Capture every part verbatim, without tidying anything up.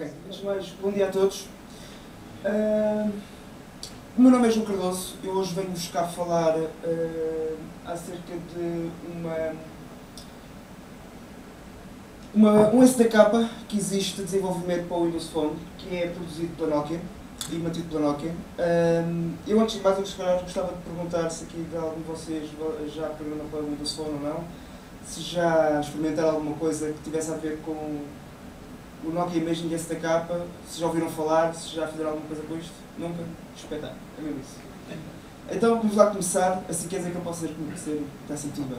Ok, antes de mais, bom dia a todos. Uh, o meu nome é João Cardoso, eu hoje venho-vos cá falar uh, acerca de uma, uma, um S D K que existe de desenvolvimento para o Windows Phone, que é produzido pela Nokia e mantido pela Nokia. Uh, eu antes de mais, eu gostava de perguntar se aqui de algum de vocês já programam para o Windows Phone ou não, se já experimentaram alguma coisa que tivesse a ver com o Nokia Imaging S D K, se já ouviram falar, se já fizeram alguma coisa com isto, nunca, respeitar, é mesmo isso. Então vamos lá começar, assim quer dizer que eu posso ser conhecer, está assim tudo bem,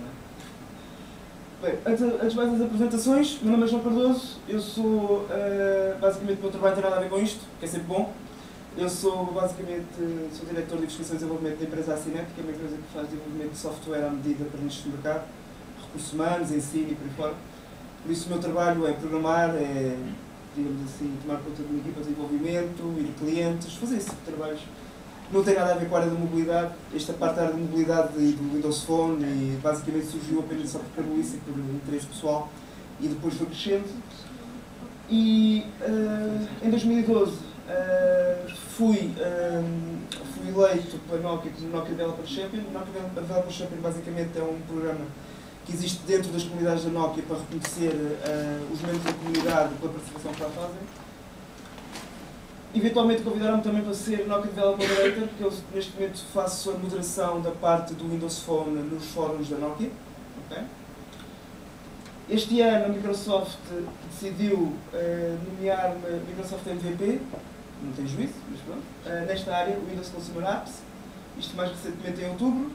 não é? Bem, antes, antes mais das apresentações, meu nome é João Cardoso, eu sou, uh, basicamente o meu trabalho não tem nada a ver com isto, que é sempre bom. Eu sou basicamente, sou diretor de investigação e desenvolvimento da empresa Acinet, que é uma empresa que faz desenvolvimento de software à medida para nichos de mercado, recursos humanos, ensino e por aí fora. Por isso o meu trabalho é programar, é, digamos assim, tomar conta de uma equipa de desenvolvimento, ir a clientes, fazer esse tipo de trabalhos. Não tem nada a ver com a área de mobilidade. Esta parte da área de mobilidade e do Windows Phone e basicamente surgiu apenas só por carolice e por interesse pessoal e depois foi crescendo. E uh, em dois mil e doze uh, fui, uh, fui eleito pela Nokia como Nokia Developer Director. O Nokia Developer Director basicamente é um programa que existe dentro das comunidades da Nokia para reconhecer uh, os membros da comunidade pela participação que lá fazem. Eventualmente convidaram-me também para ser Nokia Developer Director, porque eu neste momento faço a moderação da parte do Windows Phone nos fóruns da Nokia. Okay? Este ano a Microsoft decidiu uh, nomear-me Microsoft M V P, não tem juízo, mas pronto, uh, nesta área, o Windows Consumer Apps, isto mais recentemente em outubro.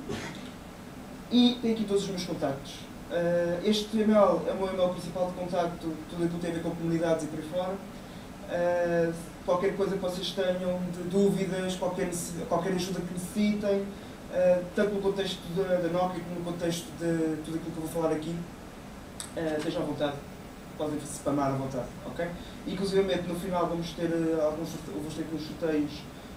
E tem aqui todos os meus contactos. Uh, este e-mail é o meu e-mail principal de contacto, tudo aquilo que tem a ver com comunidades e por aí fora. Uh, qualquer coisa que vocês tenham de dúvidas, qualquer, qualquer ajuda que necessitem, uh, tanto no contexto da, da Nokia como no contexto de tudo aquilo que eu vou falar aqui, uh, estejam à vontade, podem spamar à vontade, ok? Inclusive no final vamos ter alguns, vamos ter alguns sorteios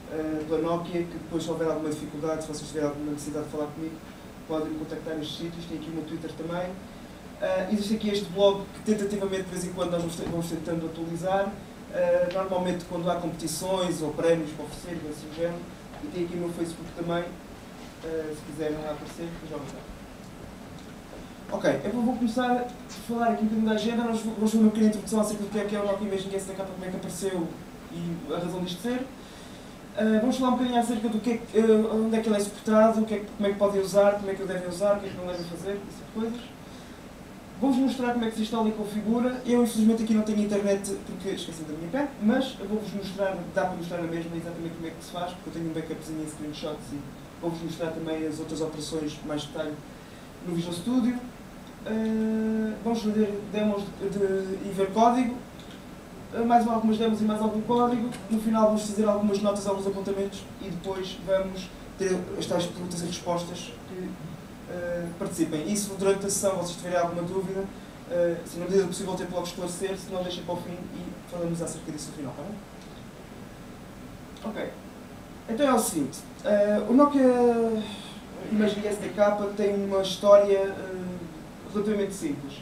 uh, da Nokia, que depois se houver alguma dificuldade, se vocês tiverem alguma necessidade de falar comigo, podem me contactar nestes sítios, tem aqui o meu Twitter também. Uh, existe aqui este blog que tentativamente de vez em quando nós vamos tentando atualizar, uh, normalmente quando há competições ou prémios para oferecer, assim do género, e tem aqui o meu Facebook também, uh, se quiserem lá aparecer, já vou dar. Ok, eu vou começar a falar aqui um bocadinho da agenda, nós vamos fazer uma pequena introdução acerca do que é que é o Nokia Imaging S D K, como é que apareceu e a razão disto ser. Uh, vamos falar um bocadinho acerca do que é que, uh, onde é que ele é suportado, o que é que, como é que podem usar, como é que o devem usar, o que é que não devem fazer, essas coisas. Vou-vos mostrar como é que se instala e configura. Eu infelizmente aqui não tenho internet porque esqueci da minha pé, mas eu vou-vos mostrar, dá para mostrar na mesma exatamente como é que se faz, porque eu tenho um backupzinho em screenshots e vou-vos mostrar também as outras operações mais detalhe no Visual Studio. Uh, vamos fazer demos de, de, e ver código. Mais algumas demos e mais algum código. No final vamos fazer algumas notas, alguns apontamentos e depois vamos ter as tais perguntas e respostas que uh, participem. E se durante a sessão vocês tiverem alguma dúvida, uh, se não é possível ter logo esclarecer, se não deixem para o fim e falamos acerca disso no final, tá bom? Ok. Então é o seguinte, uh, o Nokia Imaging S D K tem uma história uh, relativamente simples.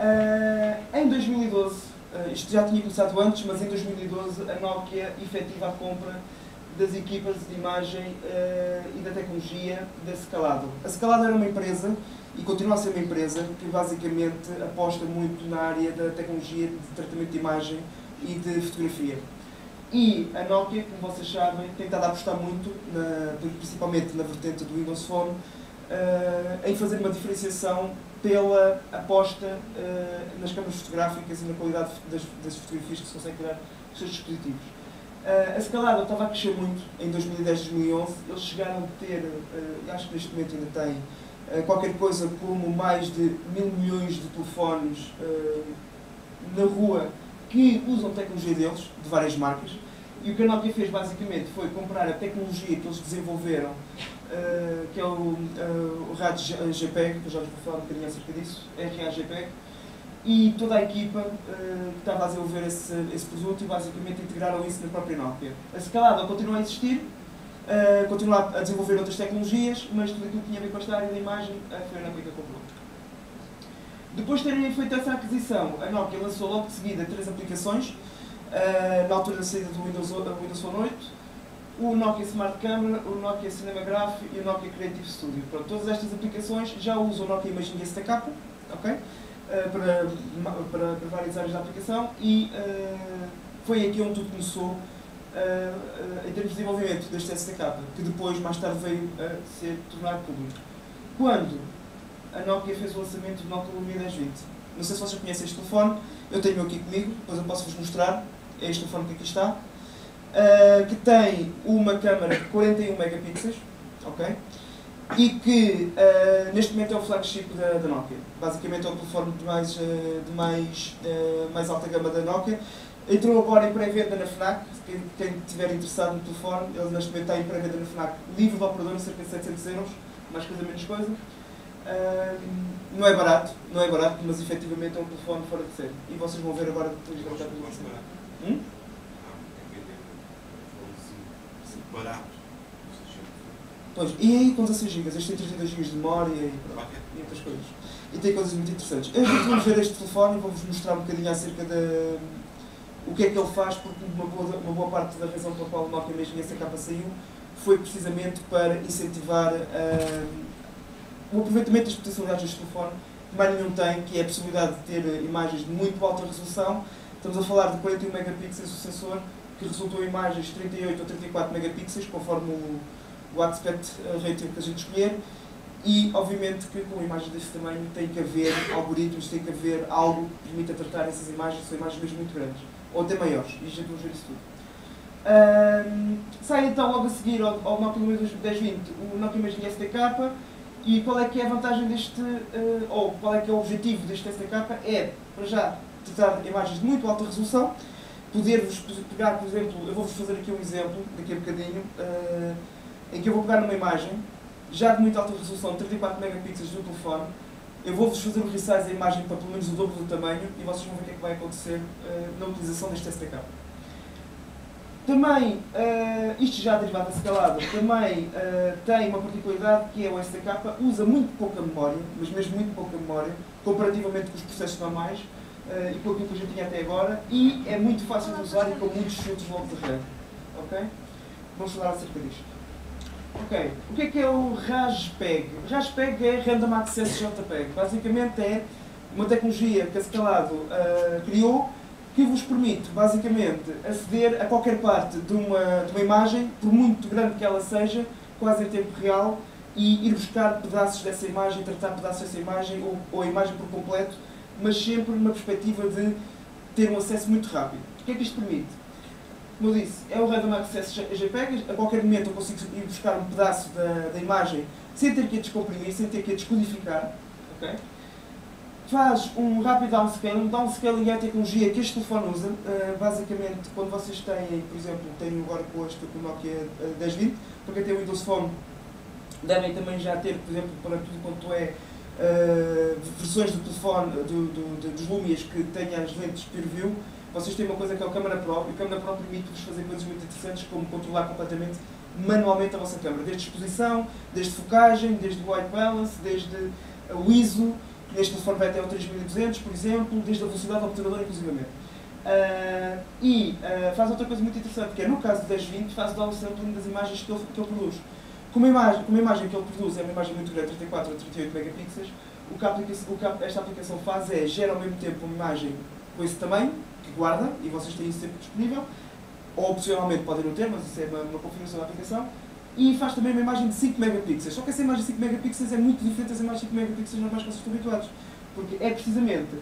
Uh, em dois mil e doze, Uh, isto já tinha começado antes, mas em dois mil e doze a Nokia efetiva a compra das equipas de imagem uh, e da tecnologia da Scalado. A Scalado era uma empresa, e continua a ser uma empresa, que basicamente aposta muito na área da tecnologia de tratamento de imagem e de fotografia. E a Nokia, como vocês sabem, tem estado a apostar muito, na, principalmente na vertente do Windows Phone, uh, em fazer uma diferenciação pela aposta uh, nas câmaras fotográficas e na qualidade das, das fotografias que se consegue tirar dos seus dispositivos. Uh, a Scalado estava a crescer muito em dois mil e dez, dois mil e onze. Eles chegaram a ter, uh, acho que neste momento ainda tem, uh, qualquer coisa como mais de mil milhões de telefones uh, na rua que usam tecnologia deles, de várias marcas. E o que a Nokia fez basicamente foi comprar a tecnologia que eles desenvolveram, Uh, que é o, uh, o RAJPEG, que eu já vos vou falar um bocadinho acerca disso, RAJPEG, e toda a equipa uh, que estava a desenvolver esse, esse produto e basicamente integraram isso na própria Nokia. A Scalado continua a existir, uh, continua a desenvolver outras tecnologias, mas tudo aquilo que tinha a ver com esta área da imagem uh, foi a Nokia que comprou. Depois de terem feito essa aquisição, a Nokia lançou logo de seguida três aplicações. uh, na altura da saída do Windows, Windows Phone oito, o Nokia Smart Camera, o Nokia Cinemagraph e o Nokia Creative Studio. Pronto, todas estas aplicações já usam o Nokia Imaging S D K, okay? uh, para, para, para várias áreas da aplicação, e uh, foi aqui onde tudo começou. Uh, uh, em termos de desenvolvimento deste S D K, que depois, mais tarde, veio a ser tornado público. Quando a Nokia fez o lançamento do Nokia Lumia dez vinte. Não sei se vocês conhecem este telefone, eu tenho aqui comigo, depois eu posso-vos mostrar. É este telefone que aqui está, uh, que tem uma câmara de quarenta e um megapixels, okay? E que uh, neste momento é o flagship da, da Nokia. Basicamente é o telefone de mais, uh, de mais, uh, mais alta gama da Nokia. Entrou agora em pré-venda na FNAC. Quem, quem estiver interessado no telefone, ele neste momento está em pré-venda na FNAC, livre de operador, cerca de setecentos euros, mais coisa menos coisa. Uh, não é barato, não é barato, mas efetivamente é um telefone fora de série. E vocês vão ver agora depois da vontade do hum? Barato. Pois, e aí com dezasseis gigabytes, este tem trinta e dois gigabytes de memória e, e outras coisas. E tem coisas muito interessantes. Eu vou-vos ver este telefone e vou-vos mostrar um bocadinho acerca da... o que é que ele faz, porque uma boa, uma boa parte da razão pela qual o Nokia Imaging S D K saiu foi precisamente para incentivar uh, o aproveitamento das potencialidades deste telefone, que mais nenhum tem, que é a possibilidade de ter imagens de muito alta resolução. Estamos a falar de quarenta e um megapixels o sensor, que resultou em imagens de trinta e oito ou trinta e quatro megapixels, conforme o, o aspect ratio que a gente escolher. E, obviamente, que com imagens deste tamanho tem que haver algoritmos, tem que haver algo que permita tratar essas imagens, são imagens mesmo muito grandes. Ou até maiores, e já vamos ver isso tudo. Um, sai então logo a seguir ao, ao Nokia Lumia dez vinte o Nokia Imaging S D K, e qual é que é a vantagem deste, uh, ou qual é que é o objetivo deste S D K? É, para já, tratar imagens de muito alta resolução, poder-vos pegar, por exemplo, eu vou-vos fazer aqui um exemplo, daqui a bocadinho, uh, em que eu vou pegar numa imagem, já de muito alta resolução, trinta e quatro megapixels do telefone. Eu vou-vos fazer um resize da imagem para pelo menos o dobro do tamanho, e vocês vão ver o que é que vai acontecer uh, na utilização deste S D K. Também, uh, isto já derivado da Scalado, também uh, tem uma particularidade que é o S D K usa muito pouca memória, mas mesmo muito pouca memória, comparativamente com os processos normais uh, e com aquilo que a gente tinha até agora, e é muito fácil de usar e com muitos chutes logo de RAM. Ok? Vamos falar acerca disto. Ok, o que é que é o RAJPEG? RAJPEG é Random Access J P E G. Basicamente é uma tecnologia que a Scalado uh, criou, que vos permite, basicamente, aceder a qualquer parte de uma, de uma imagem, por muito grande que ela seja, quase em tempo real, e ir buscar pedaços dessa imagem, tratar pedaços dessa imagem, ou, ou a imagem por completo, mas sempre numa perspectiva de ter um acesso muito rápido. O que é que isto permite? Como eu disse, é o Random Access J P E G, a qualquer momento eu consigo ir buscar um pedaço da, da imagem sem ter que a descomprimir, sem ter que a descodificar. Okay? Faz um rápido downscaling. Downscaling é a tecnologia que este telefone usa. Uh, basicamente, quando vocês têm, por exemplo, tenho agora com este com o Nokia dez vinte, para quem tem o Windows Phone, devem também já ter, por exemplo, para tudo quanto é uh, versões do telefone, do, do, do, dos Lumias que tenham as lentes Hyper-V. Vocês têm uma coisa que é o Camera Pro, e o Camera Pro permite-vos fazer coisas muito interessantes, como controlar completamente, manualmente, a vossa câmera. Desde exposição, desde focagem, desde white balance, desde o I S O, neste telefone vai até o três mil e duzentos, por exemplo, desde a velocidade do obturador, inclusivamente. Uh, e uh, faz outra coisa muito interessante, que é, no caso do dez vinte, faz o downsampling das imagens que ele, que ele produz. Como a, imagem, como a imagem que ele produz é uma imagem muito grande, trinta e quatro ou trinta e oito megapixels, o que, a aplicação, o que esta aplicação faz é, gera ao mesmo tempo uma imagem com esse tamanho, que guarda, e vocês têm isso sempre disponível, ou opcionalmente podem não ter, mas isso é uma, uma configuração da aplicação, e faz também uma imagem de cinco megapixels. Só que essa imagem de cinco megapixels é muito diferente das imagens de cinco megapixels normais que vocês estão habituados, porque é precisamente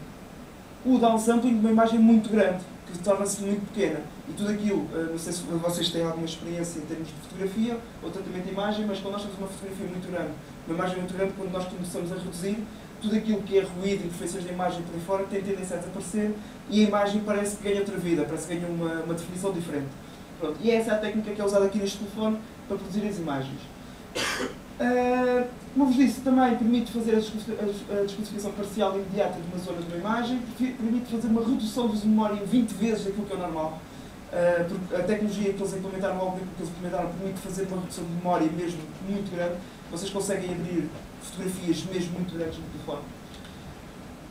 o downsampling de uma imagem muito grande, que torna-se muito pequena. E tudo aquilo, não sei se vocês têm alguma experiência em termos de fotografia, ou tratamento de imagem, mas quando nós temos uma fotografia muito grande, uma imagem muito grande, quando nós começamos a reduzir, tudo aquilo que é ruído e imperfeições da imagem por aí fora tem tendência a desaparecer, e a imagem parece que ganha outra vida, parece que ganha uma, uma definição diferente. Pronto, e essa é a técnica que é usada aqui neste telefone para produzir as imagens. Uh, como vos disse, também permite fazer a descodificação parcial imediata de uma zona de uma imagem, permite fazer uma redução de memória em vinte vezes daquilo que é o normal. Uh, porque a tecnologia que eles implementaram, o algoritmo que eles implementaram, permite fazer uma redução de memória mesmo muito grande. Vocês conseguem abrir fotografias mesmo muito grandes no telefone.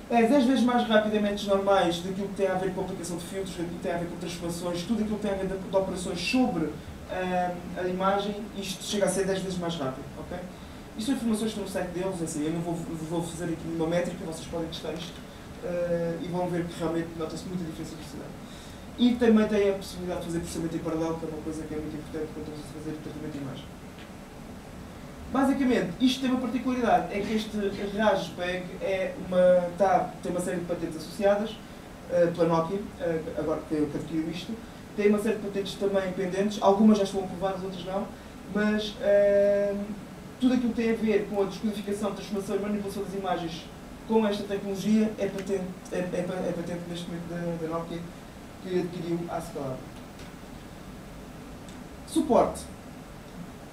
é dez vezes mais rapidamente os normais daquilo que tem a ver com a aplicação de filtros, daquilo que tem a ver com transformações, tudo aquilo que tem a ver com operações sobre uh, a imagem, isto chega a ser dez vezes mais rápido. Okay? Isto são informações que estão no site deles, assim, eu não vou, vou fazer aqui uma métrica, vocês podem testar isto uh, e vão ver que realmente nota-se muita diferença de velocidade. E também tem a possibilidade de fazer processamento em paralelo, que é uma coisa que é muito importante quando estamos a fazer tratamento de imagem. Basicamente, isto tem uma particularidade, é que este RAJPEG é uma tab, tem uma série de patentes associadas, uh, pela Nokia, uh, agora que eu adquiri isto, tem uma série de patentes também pendentes, algumas já estão aprovadas, outras não, mas uh, tudo aquilo que tem a ver com a descodificação, transformação e manipulação das imagens com esta tecnologia é patente, é, é, é patente neste momento da, da Nokia, que adquiriu a Scalado. Suporte.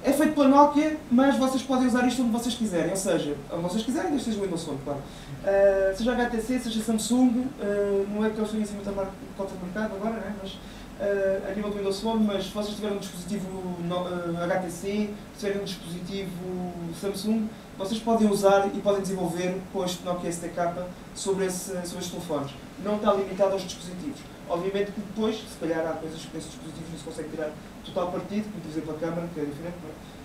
É feito pela Nokia, mas vocês podem usar isto onde vocês quiserem, ou seja, onde vocês quiserem, desde seja o Windows Phone, claro. Uh, seja H T C, seja Samsung, uh, não é que eu estou em cima da marca contra o mercado agora, né? Mas uh, a nível do Windows Phone, mas se vocês tiverem um dispositivo no, uh, H T C, se tiverem um dispositivo Samsung, vocês podem usar e podem desenvolver com este Nokia S D K sobre, esse, sobre estes telefones. Não está limitado aos dispositivos. Obviamente que depois, se calhar há coisas que nesses dispositivos não se consegue tirar total partido, como por exemplo a câmera, que é diferente,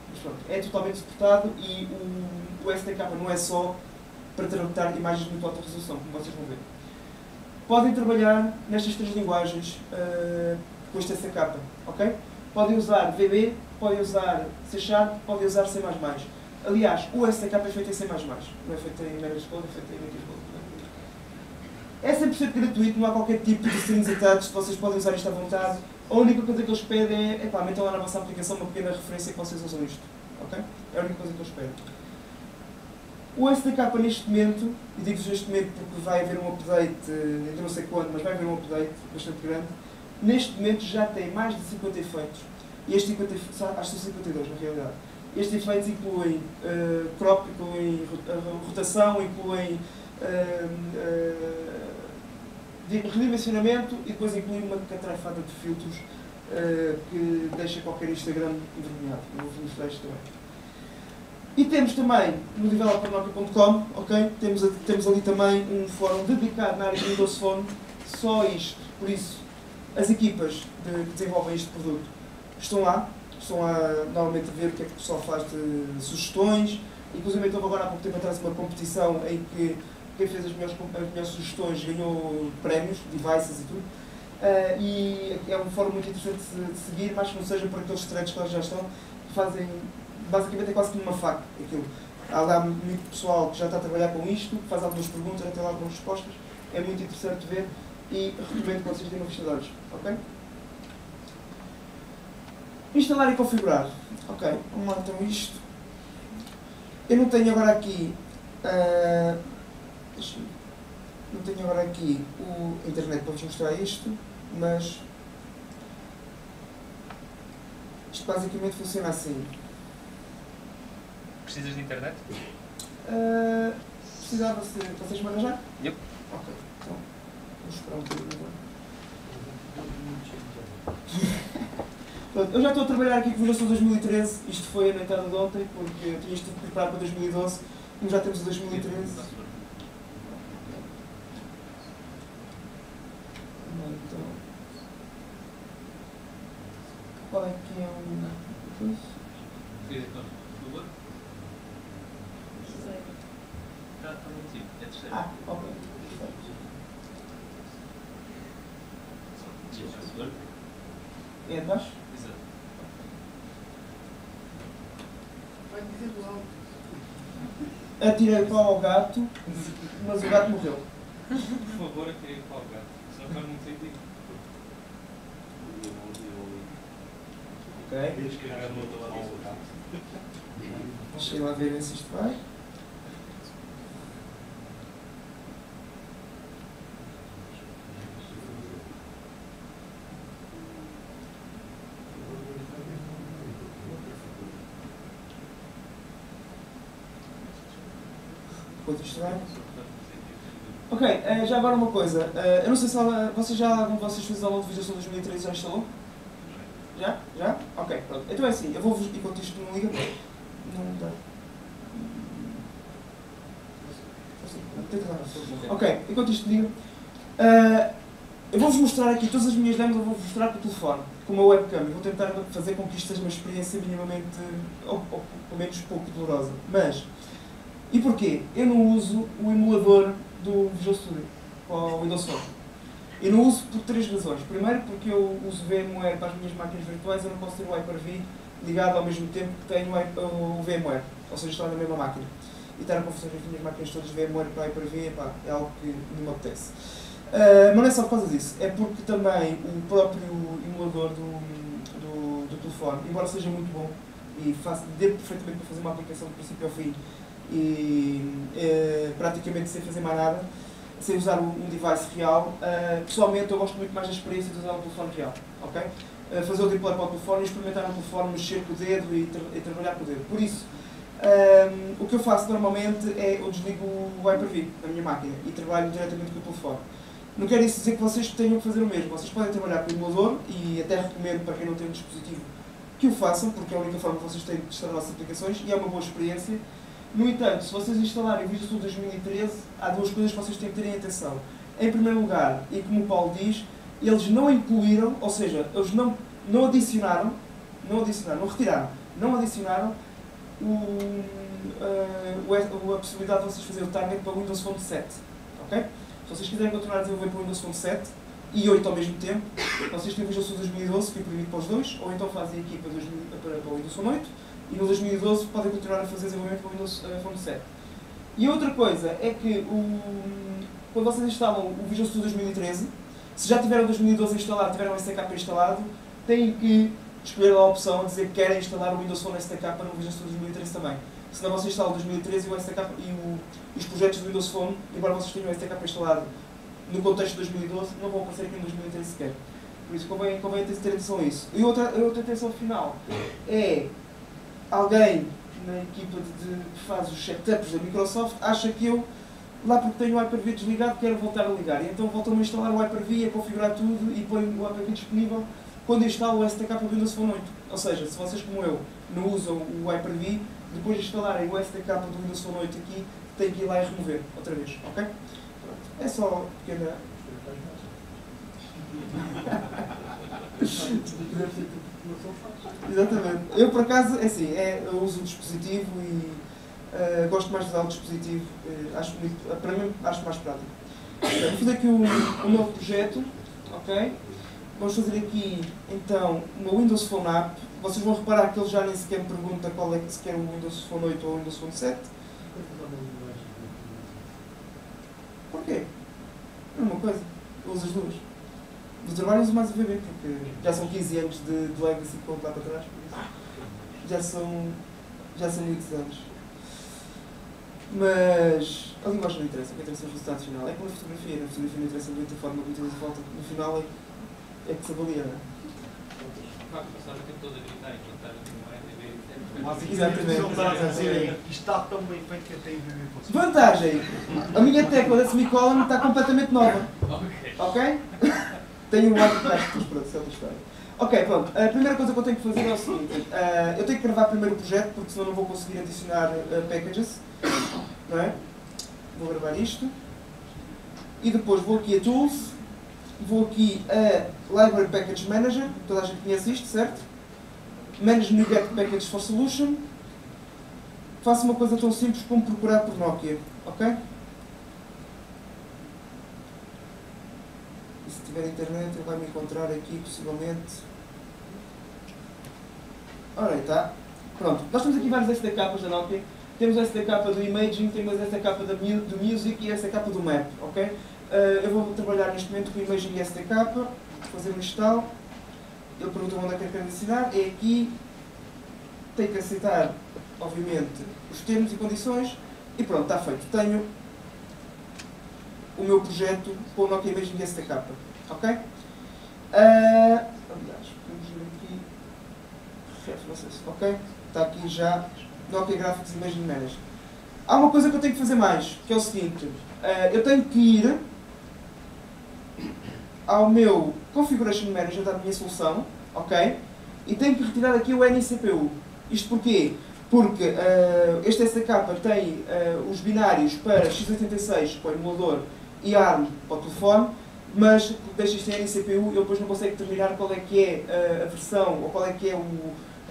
mas pronto, é totalmente suportado e o, o S D K não é só para tratar imagens de muito alta resolução, como vocês vão ver. Podem trabalhar nestas três linguagens uh, com este S D K, ok? Podem usar V B, podem usar C sharp, podem usar C mais mais. Aliás, o S D K é feito em C mais mais, não é feito em meras code, é feito em meras code. É cem por cento gratuito, não há qualquer tipo de streams atados, vocês podem usar isto à vontade. A única coisa que eles pedem é, epá, metam lá na vossa aplicação uma pequena referência que vocês usam isto. Okay? É a única coisa que eles pedem. O S D K neste momento, e digo-vos neste momento porque vai haver um update, eu não sei quando, mas vai haver um update bastante grande, neste momento já tem mais de cinquenta efeitos. E este cinquenta, acho que são cinquenta e dois na realidade. Estes efeitos incluem uh, crop, incluem rotação, incluem uh, uh, de redimensionamento e depois inclui uma catrafada de filtros uh, que deixa qualquer Instagram envergonhado. Eu vou mostrar isto também. E temos também no developer ponto nokia ponto com, okay? temos, temos ali também um fórum dedicado na área de Windows Phone, só isto. Por isso, as equipas de, que desenvolvem este produto estão lá, estão lá normalmente a ver o que é que o pessoal faz de sugestões. Inclusive, houve agora há pouco tempo atrás uma competição em que quem fez as melhores, as melhores sugestões ganhou prémios, devices e tudo. Uh, e é um fórum muito interessante de seguir, mas que não seja por aqueles threads que lá já estão, que fazem, basicamente é quase como uma faca aquilo. Há lá muito pessoal que já está a trabalhar com isto, que faz algumas perguntas, até lá algumas respostas. É muito interessante ver e recomendo que vocês tenham visto de olhos. Okay? Instalar e configurar. Ok, vamos lá então isto. Eu não tenho agora aqui... Uh, Não tenho agora aqui o internet para vos mostrar isto, mas isto basicamente funciona assim. Precisas de internet? Uh, precisava se vocês me arranjar? Yep. Ok, então vamos esperar um bocadinho agora. Pronto, eu já estou a trabalhar aqui com o Windows dois mil e treze, isto foi a noitada de ontem, porque eu tinha isto preparado para dois mil e doze e já temos o dois mil e treze. Então, qual é que é o nome? Ah, ok. É abaixo? Exato. Vai dizer do alto. Atirei pau ao gato, mas o gato morreu. Por favor, atirei pau ao gato. Faz muito sentido. Ok. Deixa eu lá ver se isto vai. Pode instalar? Ok, uh, já agora uma coisa, uh, eu não sei se ela, vocês já, algum de vocês fez a aula de Visual Studio dois mil e treze já instalou? Já? Já? Ok, pronto. Então é assim, eu vou-vos, enquanto isto não liga, não dá. Ok, enquanto isto digo, uh, eu vou-vos mostrar aqui todas as minhas demos, eu vou-vos mostrar com o telefone, com uma webcam, e vou tentar fazer com que isto seja uma experiência minimamente, ou pelo menos pouco dolorosa. Mas, e porquê? Eu não uso o emulador do Visual Studio, ou Windows Phone. Eu não uso por três razões. Primeiro, porque eu uso VMware para as minhas máquinas virtuais, eu não posso ter o Hyper-V ligado ao mesmo tempo que tenho o VMware, ou seja, estar na mesma máquina. E estar a confessar as minhas máquinas todas de VMware para Hyper-V é algo que não me apetece. Uh, mas não é só por causa disso, é porque também o próprio emulador do, do, do telefone, embora seja muito bom e faça, dê perfeitamente para fazer uma aplicação do princípio ao fim e uh, praticamente sem fazer mais nada, sem usar um device real, uh, pessoalmente eu gosto muito mais da experiência de usar um telefone real, ok? Uh, fazer o deploy para o telefone, experimentar no telefone, mexer com o dedo e, tra e trabalhar com o dedo. Por isso, um, o que eu faço normalmente é eu desligo o Hyper-V na minha máquina e trabalho diretamente com o telefone. Não quero isso dizer que vocês tenham que fazer o mesmo, vocês podem trabalhar com o emulador e até recomendo para quem não tem um dispositivo que o façam, porque é a única forma que vocês têm de testar as vossas aplicações e é uma boa experiência. No entanto, se vocês instalarem o Visual Studio dois mil e treze, há duas coisas que vocês têm que terem atenção. Em primeiro lugar, e como o Paulo diz, eles não incluíram, ou seja, eles não, não adicionaram, não adicionaram, não retiraram, não adicionaram o, uh, a possibilidade de vocês fazerem o target para o Windows Phone sete. Okay? Se vocês quiserem continuar a desenvolver para o Windows Phone sete e oito ao mesmo tempo, vocês têm o Visual Studio dois mil e doze, que é permitido para os dois, ou então fazem aqui para, dois mil, para, para o Windows Phone oito, e no dois mil e doze podem continuar a fazer desenvolvimento para o Windows Phone sete. E outra coisa é que o, quando vocês instalam o Visual Studio dois mil e treze, se já tiveram o dois mil e doze instalado, tiveram o S D K instalado, têm que escolher lá a opção a dizer que querem instalar o Windows Phone S D K para o Visual Studio dois mil e treze também. Senão vocês instalam o dois mil e treze e, o S D K, e, o, e os projetos do Windows Phone, embora vocês tenham o S D K instalado no contexto de dois mil e doze, não vão aparecer aqui em dois mil e treze sequer. Por isso convém, convém ter atenção a isso. E outra, outra atenção final é... Alguém na equipa de, de, que faz os setups da Microsoft acha que eu, lá porque tenho o Hyper-V desligado, quero voltar a ligar. E então voltam a instalar o Hyper-V, a configurar tudo e põe o Hyper-V disponível quando instalo o S D K para o Windows Phone oito. Ou seja, se vocês como eu não usam o Hyper-V, depois de instalarem o S D K para o Windows Phone oito aqui, tem que ir lá e remover outra vez. Ok? Pronto. É só pequena... Exatamente. Eu por acaso, é assim, é, eu uso o dispositivo e uh, gosto mais de usar o dispositivo, uh, acho muito, uh, para mim acho mais prático. Então, vou fazer aqui um, um novo projeto, ok? Vamos fazer aqui então uma Windows Phone App. Vocês vão reparar que ele já nem sequer me pergunta qual é que se quer, o Windows Phone oito ou o Windows Phone sete. Porquê? É uma coisa, eu uso as duas. Do trabalho uso mais o V B, porque já são quinze anos de, de legacy que vão lá para trás, por isso. Já são, já são muitos anos. Mas a linguagem não interessa, o que interessa é o resultado final. É como a fotografia, a fotografia não interessa muito a forma como tens a volta, no final é, é que se avalia, não é? Vai passar o tempo todo a gritar e cantar o V B. Exatamente. Está tão bem feito que até o V B fosse. Vantagem! A minha tecla da semicolon está completamente nova. Ok? Tenho um lado de trás de todos, certa história. Ok, pronto. A primeira coisa que eu tenho que fazer é o seguinte. Uh, eu tenho que gravar primeiro o projeto, porque senão não vou conseguir adicionar uh, packages. Não é? Vou gravar isto. E depois vou aqui a Tools. Vou aqui a Library Package Manager. Toda a gente conhece isto, certo? Manage New Get Package for Solution. Faço uma coisa tão simples como procurar por Nokia. Ok? Se tiver internet, ele vai me encontrar aqui, possivelmente. Ora, aí está. Pronto. Nós temos aqui vários S D Ks da Nokia. Temos a S D K do Imaging, temos a S D K do Music e a S D K do Map, ok? Uh, eu vou trabalhar neste momento com o Imaging e S D K, fazer um install. Ele pergunta onde é que eu quero assinar. É aqui. Tem que aceitar, obviamente, os termos e condições. E pronto, está feito. Tenho o meu projeto com o Nokia Imaging S D K. Ok? Uh, aliás, vamos ver aqui. References. Ok? Está aqui já Nokia Graphics Imaging Manager. Há uma coisa que eu tenho que fazer mais, que é o seguinte. Uh, eu tenho que ir ao meu Configuration Manager da minha solução, ok? E tenho que retirar aqui o N C P U. Isto porquê? porque uh, este S D K tem uh, os binários para x oitenta e seis para o emulador e ARM para o telefone, mas deixa isto em C P U, eu depois não consigo determinar qual é que é uh, a versão ou qual é que é o,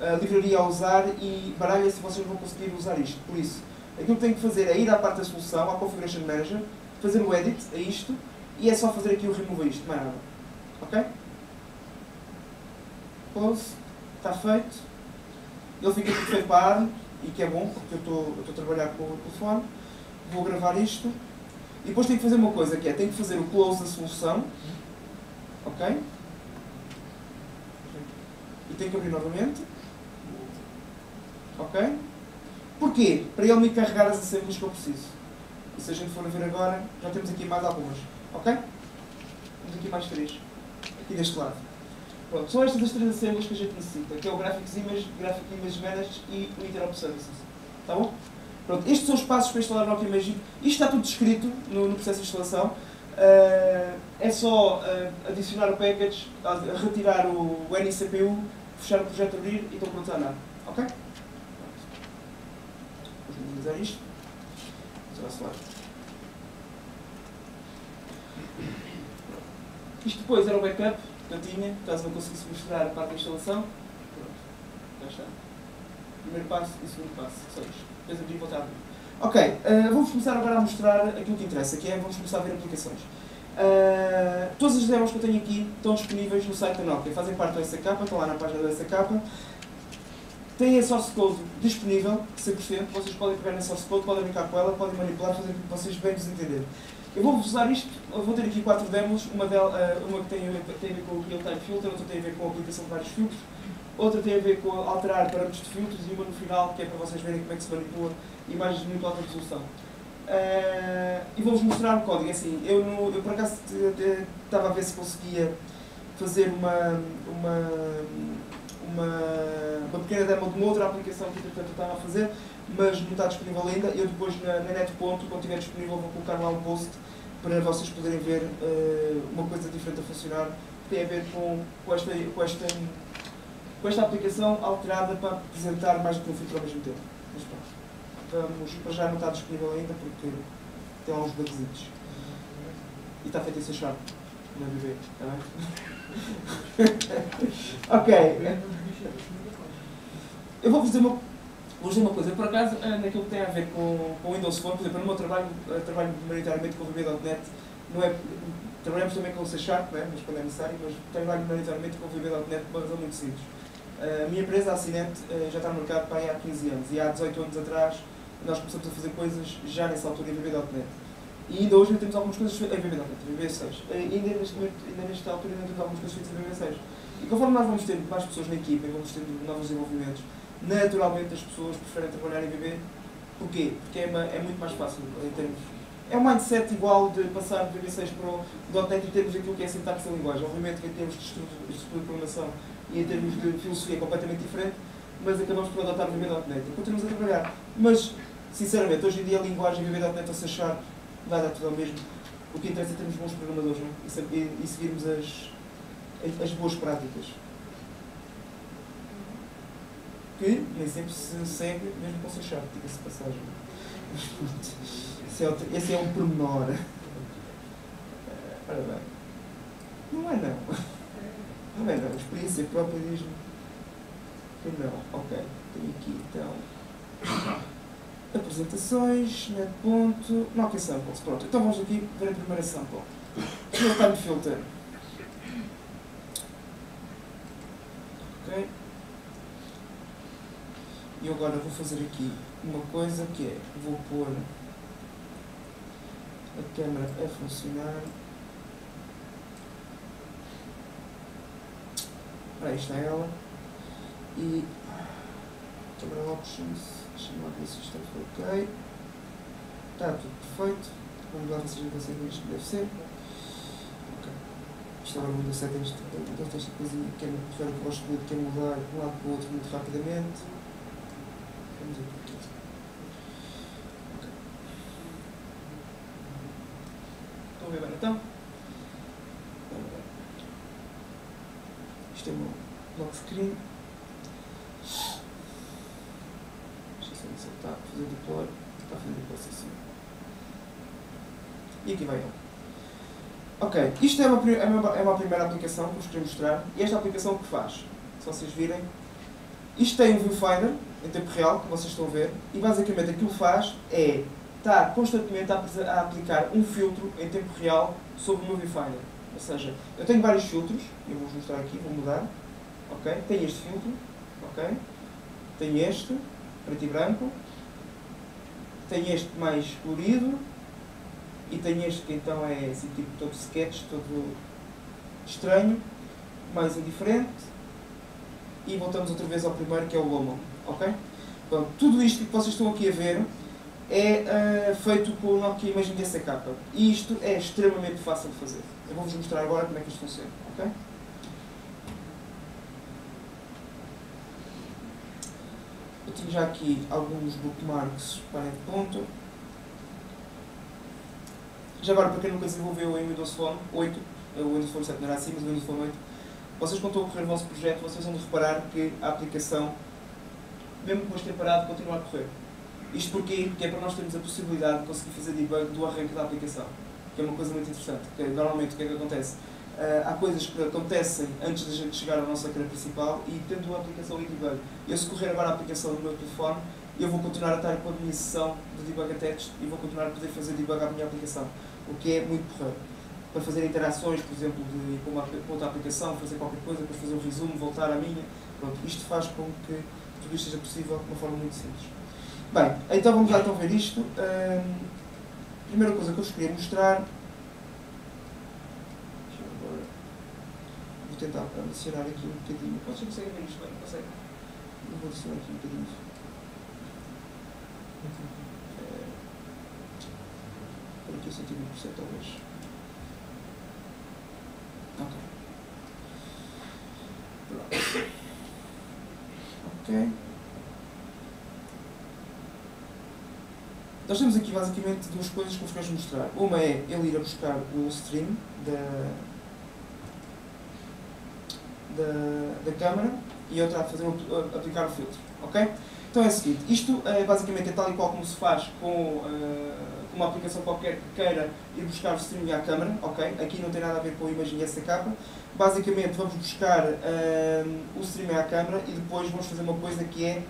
a livraria a usar e baralha se vocês vão conseguir usar isto. Por isso, aquilo que tenho que fazer é ir à parte da solução, à Configuration Manager, fazer o edit a isto e é só fazer aqui o remove a isto, mais nada. Ok? Close, está feito. Ele fica tudo feito para a ARM, e que é bom, porque eu estou, eu estou a trabalhar com o telefone. Vou gravar isto. E depois tenho que fazer uma coisa, que é, tenho que fazer o close da solução. Ok? E tenho que abrir novamente. Ok? Porquê? Para ele me carregar as assemblas que eu preciso. E se a gente for ver agora, já temos aqui mais algumas. Ok? Temos aqui mais três. Aqui deste lado. Pronto, são estas as três assemblas que a gente necessita, que é o Graphics Image, Graphic Image Managed e o Interop Services. Está bom? Pronto, estes são os passos para instalar o Nokia Imaging. Isto está tudo descrito no, no processo de instalação. Uh, é só uh, adicionar o package, retirar o, o N I C P U, fechar o projeto, abrir e estão prontos a andar. Ok? Vamos minimizar isto. Vamos lá. Isto depois era o backup. Cantinha, caso não conseguisse mostrar a parte da instalação, pronto, já está. Primeiro passo e segundo passo, só isto. Depois abrir e voltar a abrir. Ok, uh, vamos começar agora a mostrar aquilo que interessa, que é, vamos começar a ver aplicações. Uh, todas as demos que eu tenho aqui estão disponíveis no site da Nokia, fazem parte do S K, estão lá na página do S K. Tem a source code disponível, cem por cento, vocês podem pegar na source code, podem brincar com ela, podem manipular, fazer o que vocês bem vos entenderem. Eu vou usar isto, eu vou ter aqui quatro demos, uma, dela, uma que tem, tem a ver com o real time filter, outra tem a ver com a aplicação de vários filtros, outra tem a ver com alterar parâmetros de filtros e uma no final, que é para vocês verem como é que se manipula imagens de muito alta resolução. Uh, e vou-vos mostrar o código, assim, eu, no, eu por acaso estava a ver se conseguia fazer uma, uma, uma, uma pequena demo de uma outra aplicação que eu estava a fazer, mas não está disponível ainda. Eu depois na, na net ponto, quando estiver disponível, vou colocar lá um post para vocês poderem ver uh, uma coisa diferente a funcionar, que tem a ver com, com, esta, com, esta, com esta aplicação alterada para apresentar mais do que um filtro ao mesmo tempo. Mas pronto, vamos, para já não está disponível ainda porque tem lá uns bugzinhos. E está feito em C sharp, na V B, está bem? Ok. Eu vou fazer uma... Vou dizer uma coisa, por acaso, naquilo que tem a ver com o Windows Phone, por exemplo, no meu trabalho, trabalho maioritariamente com o V B ponto net, não é, trabalhamos também com o C sharp, é? Mas quando é necessário, mas trabalho maioritariamente com o V B ponto net por uma razão muito simples. A minha empresa, a Acinet, já está no mercado para aí há quinze anos, e há dezoito anos atrás nós começamos a fazer coisas já nessa altura em V B ponto net. E ainda hoje ainda temos algumas coisas em V B ponto net, V B seis. Ainda neste momento, ainda nesta altura ainda temos algumas coisas feitas em V B seis. E conforme nós vamos tendo mais pessoas na equipa e vamos tendo novos desenvolvimentos, naturalmente as pessoas preferem trabalhar em V B. Porquê? Porque é, uma, é muito mais fácil em termos... É um mindset igual de passar de V B seis para o .NET em termos daquilo que é sintaxe da linguagem. Obviamente que em termos de estudo de programação e em termos de filosofia é completamente diferente, mas acabamos por adotar V B ponto net e continuamos a trabalhar. Mas, sinceramente, hoje em dia a linguagem V B ponto net ou C sharp vai dar tudo ao mesmo. O que interessa é termos bons programadores, não? E, saber, e seguirmos as, as boas práticas, que nem sempre se segue, mesmo com o C sharp, diga-se passagem. Mas pronto, esse é, outro, esse é um pormenor. Ora bem, não é não. Não é não, a experiência própria diz-me que não. Ok, tenho aqui então apresentações, net ponto, Nokia Samples. Pronto, então vamos aqui ver a primeira sample. Real Time Filter. Ok. E agora vou fazer aqui uma coisa que é, vou pôr a câmera a funcionar. Para isto é ela. E câmera options, deixa-me lá ver se isto está ok. Está tudo perfeito. Vamos lá ver se a gente consegue ver isto que deve ser. Ok. Isto agora muda settings, deve ter esta coisinha que é muito gosto muito, que é mudar de um lado para o outro muito rapidamente. Vamos ver por aqui. Ok. Estão a ver bem então? Isto é o meu lock screen. está fazendo deploy, está fazendo processing. E aqui vai ele. Ok, isto é uma, é, uma, é uma primeira aplicação que vos queria mostrar. E esta aplicação o que faz? Se vocês virem, isto tem um viewfinder em tempo real, que vocês estão a ver, e basicamente aquilo que faz é estar constantemente a, a aplicar um filtro em tempo real sobre o meu viewfinder. Ou seja, eu tenho vários filtros, eu vou-vos mostrar aqui, vou mudar. Okay. Tem este filtro, okay. Tem este, preto e branco, tem este mais colorido, e tem este que então é assim, tipo, todo sketch, todo estranho, mais indiferente. E voltamos outra vez ao primeiro, que é o Lomo. Okay? Bom, tudo isto que vocês estão aqui a ver é uh, feito com o Nokia Imaging S D K. E isto é extremamente fácil de fazer. Eu vou-vos mostrar agora como é que isto funciona. Okay? Eu tenho já aqui alguns bookmarks para este ponto. Já agora, para quem nunca desenvolveu em Windows Phone oito, o Windows Phone sete não era assim, mas o Windows Phone oito, vocês quando estão a correr o vosso projeto, vocês vão reparar que a aplicação, mesmo depois de ter parado, continua a correr. Isto porquê? Porque é para nós termos a possibilidade de conseguir fazer debug do arranque da aplicação, que é uma coisa muito interessante, porque normalmente o que é que acontece? Há coisas que acontecem antes da gente chegar ao nosso ecrã principal e tendo a aplicação em debug. Eu, se correr agora a aplicação no meu telefone, eu vou continuar a estar com a minha sessão de debug a teste e vou continuar a poder fazer debug à minha aplicação, o que é muito porreiro. Para fazer interações, por exemplo, de ir para outra aplicação, fazer qualquer coisa, depois fazer um resumo, voltar à minha. Pronto, isto faz com que tudo isto seja possível de uma forma muito simples. Bem, então vamos lá então ver isto. A hum, primeira coisa que eu vos queria mostrar... Deixa eu agora... Vou tentar adicionar aqui um bocadinho. Vocês conseguem ver isto bem? Conseguem? Eu vou adicionar aqui um bocadinho. Por aqui cento e vinte por cento talvez. Ok. Ok. Nós temos aqui basicamente duas coisas que vos quero mostrar. Uma é ele ir a buscar o stream da, da, da câmara e outra a, fazer, a aplicar o filtro. Ok? Então é o seguinte, isto é basicamente é tal e qual como se faz com uh, uma aplicação qualquer que queira ir buscar o streaming à câmara, ok? Aqui não tem nada a ver com a imagem S D K. Basicamente vamos buscar uh, o streaming à câmara e depois vamos fazer uma coisa que é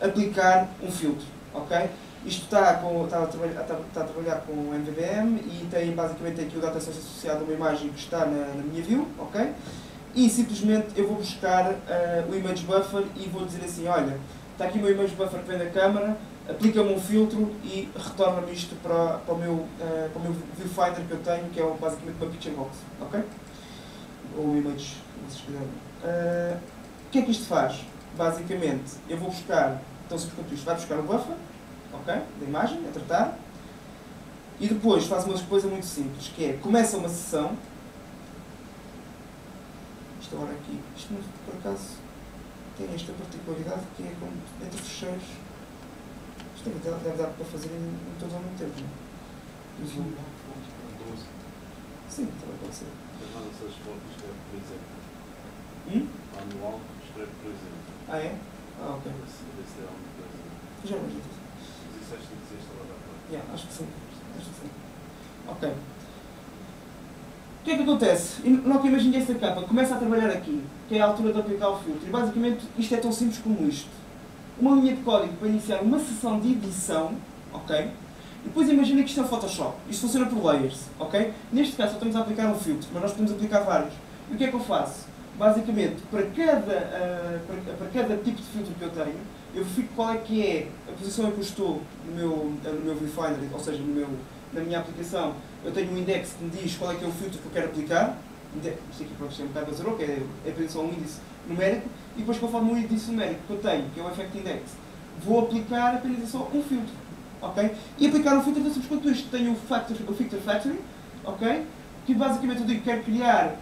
aplicar um filtro, ok? Isto está, com, está, a, trabalhar, está, está a trabalhar com o M V V M e tem basicamente aqui o data source associado a uma imagem que está na, na minha view, ok? E simplesmente eu vou buscar uh, o image buffer e vou dizer assim, olha, está aqui o meu image buffer que vem da câmara, aplica-me um filtro e retorna-me isto para, para, o meu, uh, para o meu viewfinder que eu tenho, que é basicamente uma picture box, ok? Ou image, como vocês quiserem. Uh, o que é que isto faz? Basicamente, eu vou buscar, então simples quanto isto, vai buscar o buffer, ok? Da imagem, a tratar, e depois faz uma coisa muito simples, que é, começa uma sessão, isto agora aqui, isto não, por acaso, tem esta particularidade que é como entre fecheiros. Isto deve, deve dar para fazer em, em todo ao mesmo tempo, não é? Uhum. Sim, também pode ser. Hum? Manual escreve por exemplo. Ah é? Ah ok. Já vamos ver. Yeah, acho que sim. Acho que sim. Ok. O que é que acontece? Não que imagine esta capa, começa a trabalhar aqui, que é a altura de aplicar o filtro. E basicamente isto é tão simples como isto. Uma linha de código para iniciar uma sessão de edição, ok? E depois imagina que isto é o Photoshop. Isto funciona por layers, ok? Neste caso só estamos a aplicar um filtro, mas nós podemos aplicar vários. E o que é que eu faço? Basicamente, para cada, uh, para, para cada tipo de filtro que eu tenho, eu verifico qual é que é a posição em que eu estou no meu, no meu viewfinder, ou seja, no meu, na minha aplicação. Eu tenho um index que me diz qual é que é o filtro que eu quero aplicar. Isto aqui pode ser um bocado baseiro, que é apenas só um índice numérico. E depois, conforme o índice numérico que eu tenho, que é o effect index, vou aplicar apenas só um filtro. Okay? E aplicar um filtro, então, subsequente a isto, tenho o Filter Factory, factory okay? Que basicamente eu digo que quero criar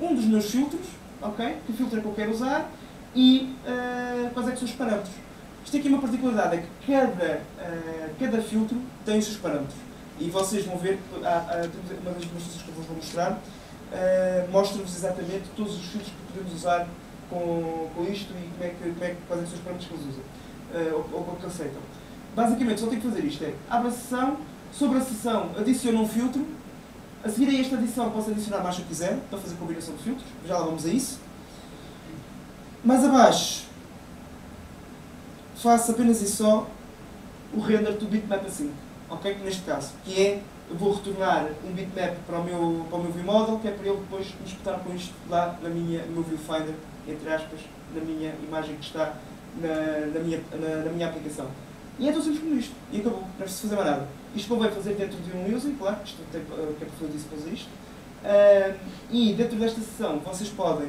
um dos meus filtros, okay? Que filtro é que eu quero usar e uh, quais é que são os parâmetros. Isto aqui é uma particularidade, é que cada, uh, cada filtro tem os seus parâmetros. E vocês vão ver, uma das demonstrações que eu vos vou mostrar, uh, mostra-vos exatamente todos os filtros que podemos usar com, com isto e como é que, como é que, quais são os parâmetros que eles usam, uh, ou, ou que aceitam. basicamente só tem que fazer isto, é abre a sessão, sobre a sessão adiciona um filtro, a seguir a esta adição posso adicionar mais o que quiser, para fazer combinação de filtros, já lá vamos a isso. Mais abaixo, faço apenas e só o render do bitmap assim, ok? Neste caso, que é, eu vou retornar um bitmap para o meu, para o meu viewModel, que é para ele depois me espetar com isto lá na minha, no meu viewfinder, entre aspas, na minha imagem que está na, na, minha, na, na minha aplicação. E é tão simples como isto, e acabou, não preciso fazer mais nada. Isto convém fazer dentro de um using, claro, isto tem, que a pessoa disse para fazer isto. Uh, e dentro desta sessão vocês podem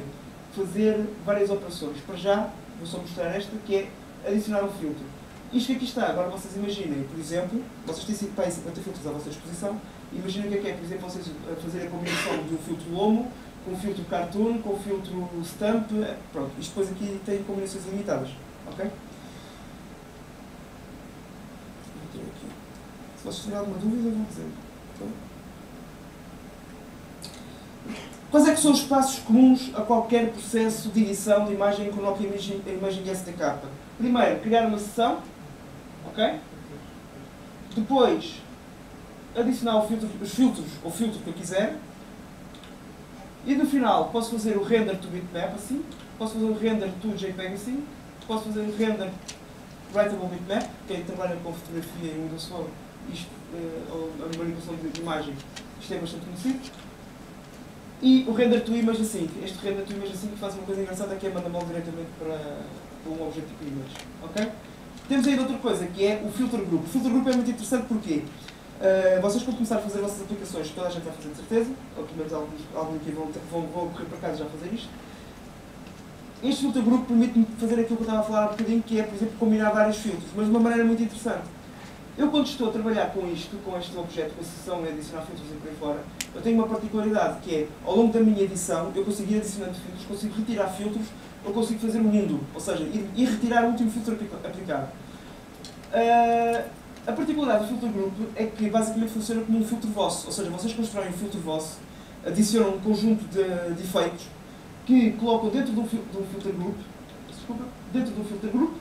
fazer várias operações. Para já, vou só mostrar esta, que é adicionar um filtro. Isto que aqui está, agora vocês imaginem, por exemplo, vocês têm cinquenta filtros à vossa disposição, imaginem o que é que é, por exemplo, vocês fazerem a combinação de um filtro Lomo, com um filtro Cartoon, com um filtro Stamp, pronto, isto depois aqui tem combinações limitadas, ok? Se vocês tiverem alguma dúvida, vão dizer. Então, quais é que são os passos comuns a qualquer processo de edição de imagem com o Nokia Imaging S D K? Primeiro, criar uma sessão, ok? Depois, adicionar o filtro, os filtros, ou filtro que eu quiser. E no final, posso fazer o render do bitmap assim, posso fazer o render do JPEG assim, posso fazer o render writable bitmap, quem trabalha com fotografia em Windows Phone, isto, ou a manipulação de imagem, isto é bastante conhecido. E o render to image async. Este render to image async faz uma coisa engraçada, que é mandar mal diretamente para, para um objeto de image. Okay? Temos ainda outra coisa, que é o filter group. O filter group é muito interessante porque uh, vocês, quando começar a fazer vossas aplicações, toda a gente vai fazer de certeza, ou pelo menos alguns, alguns aqui vão, vão, vão correr para casa já fazer isto. Este filter group permite-me fazer aquilo que eu estava a falar há um bocadinho, que é, por exemplo, combinar vários filtros, mas de uma maneira muito interessante. Eu, quando estou a trabalhar com isto, com este objeto, com a sessão e adicionar filtros e por aí fora, eu tenho uma particularidade, que é, ao longo da minha edição, eu consigo ir adicionando filtros, consigo retirar filtros, eu consigo fazer um mundo, ou seja, ir, ir retirar o último filtro aplicado. Uh, a particularidade do filtro group é que, basicamente, funciona como um filtro vosso, ou seja, vocês constroem um filtro vosso, adicionam um conjunto de, de efeitos, que colocam dentro de um, de um filtro group, desculpa, dentro de um filtro group,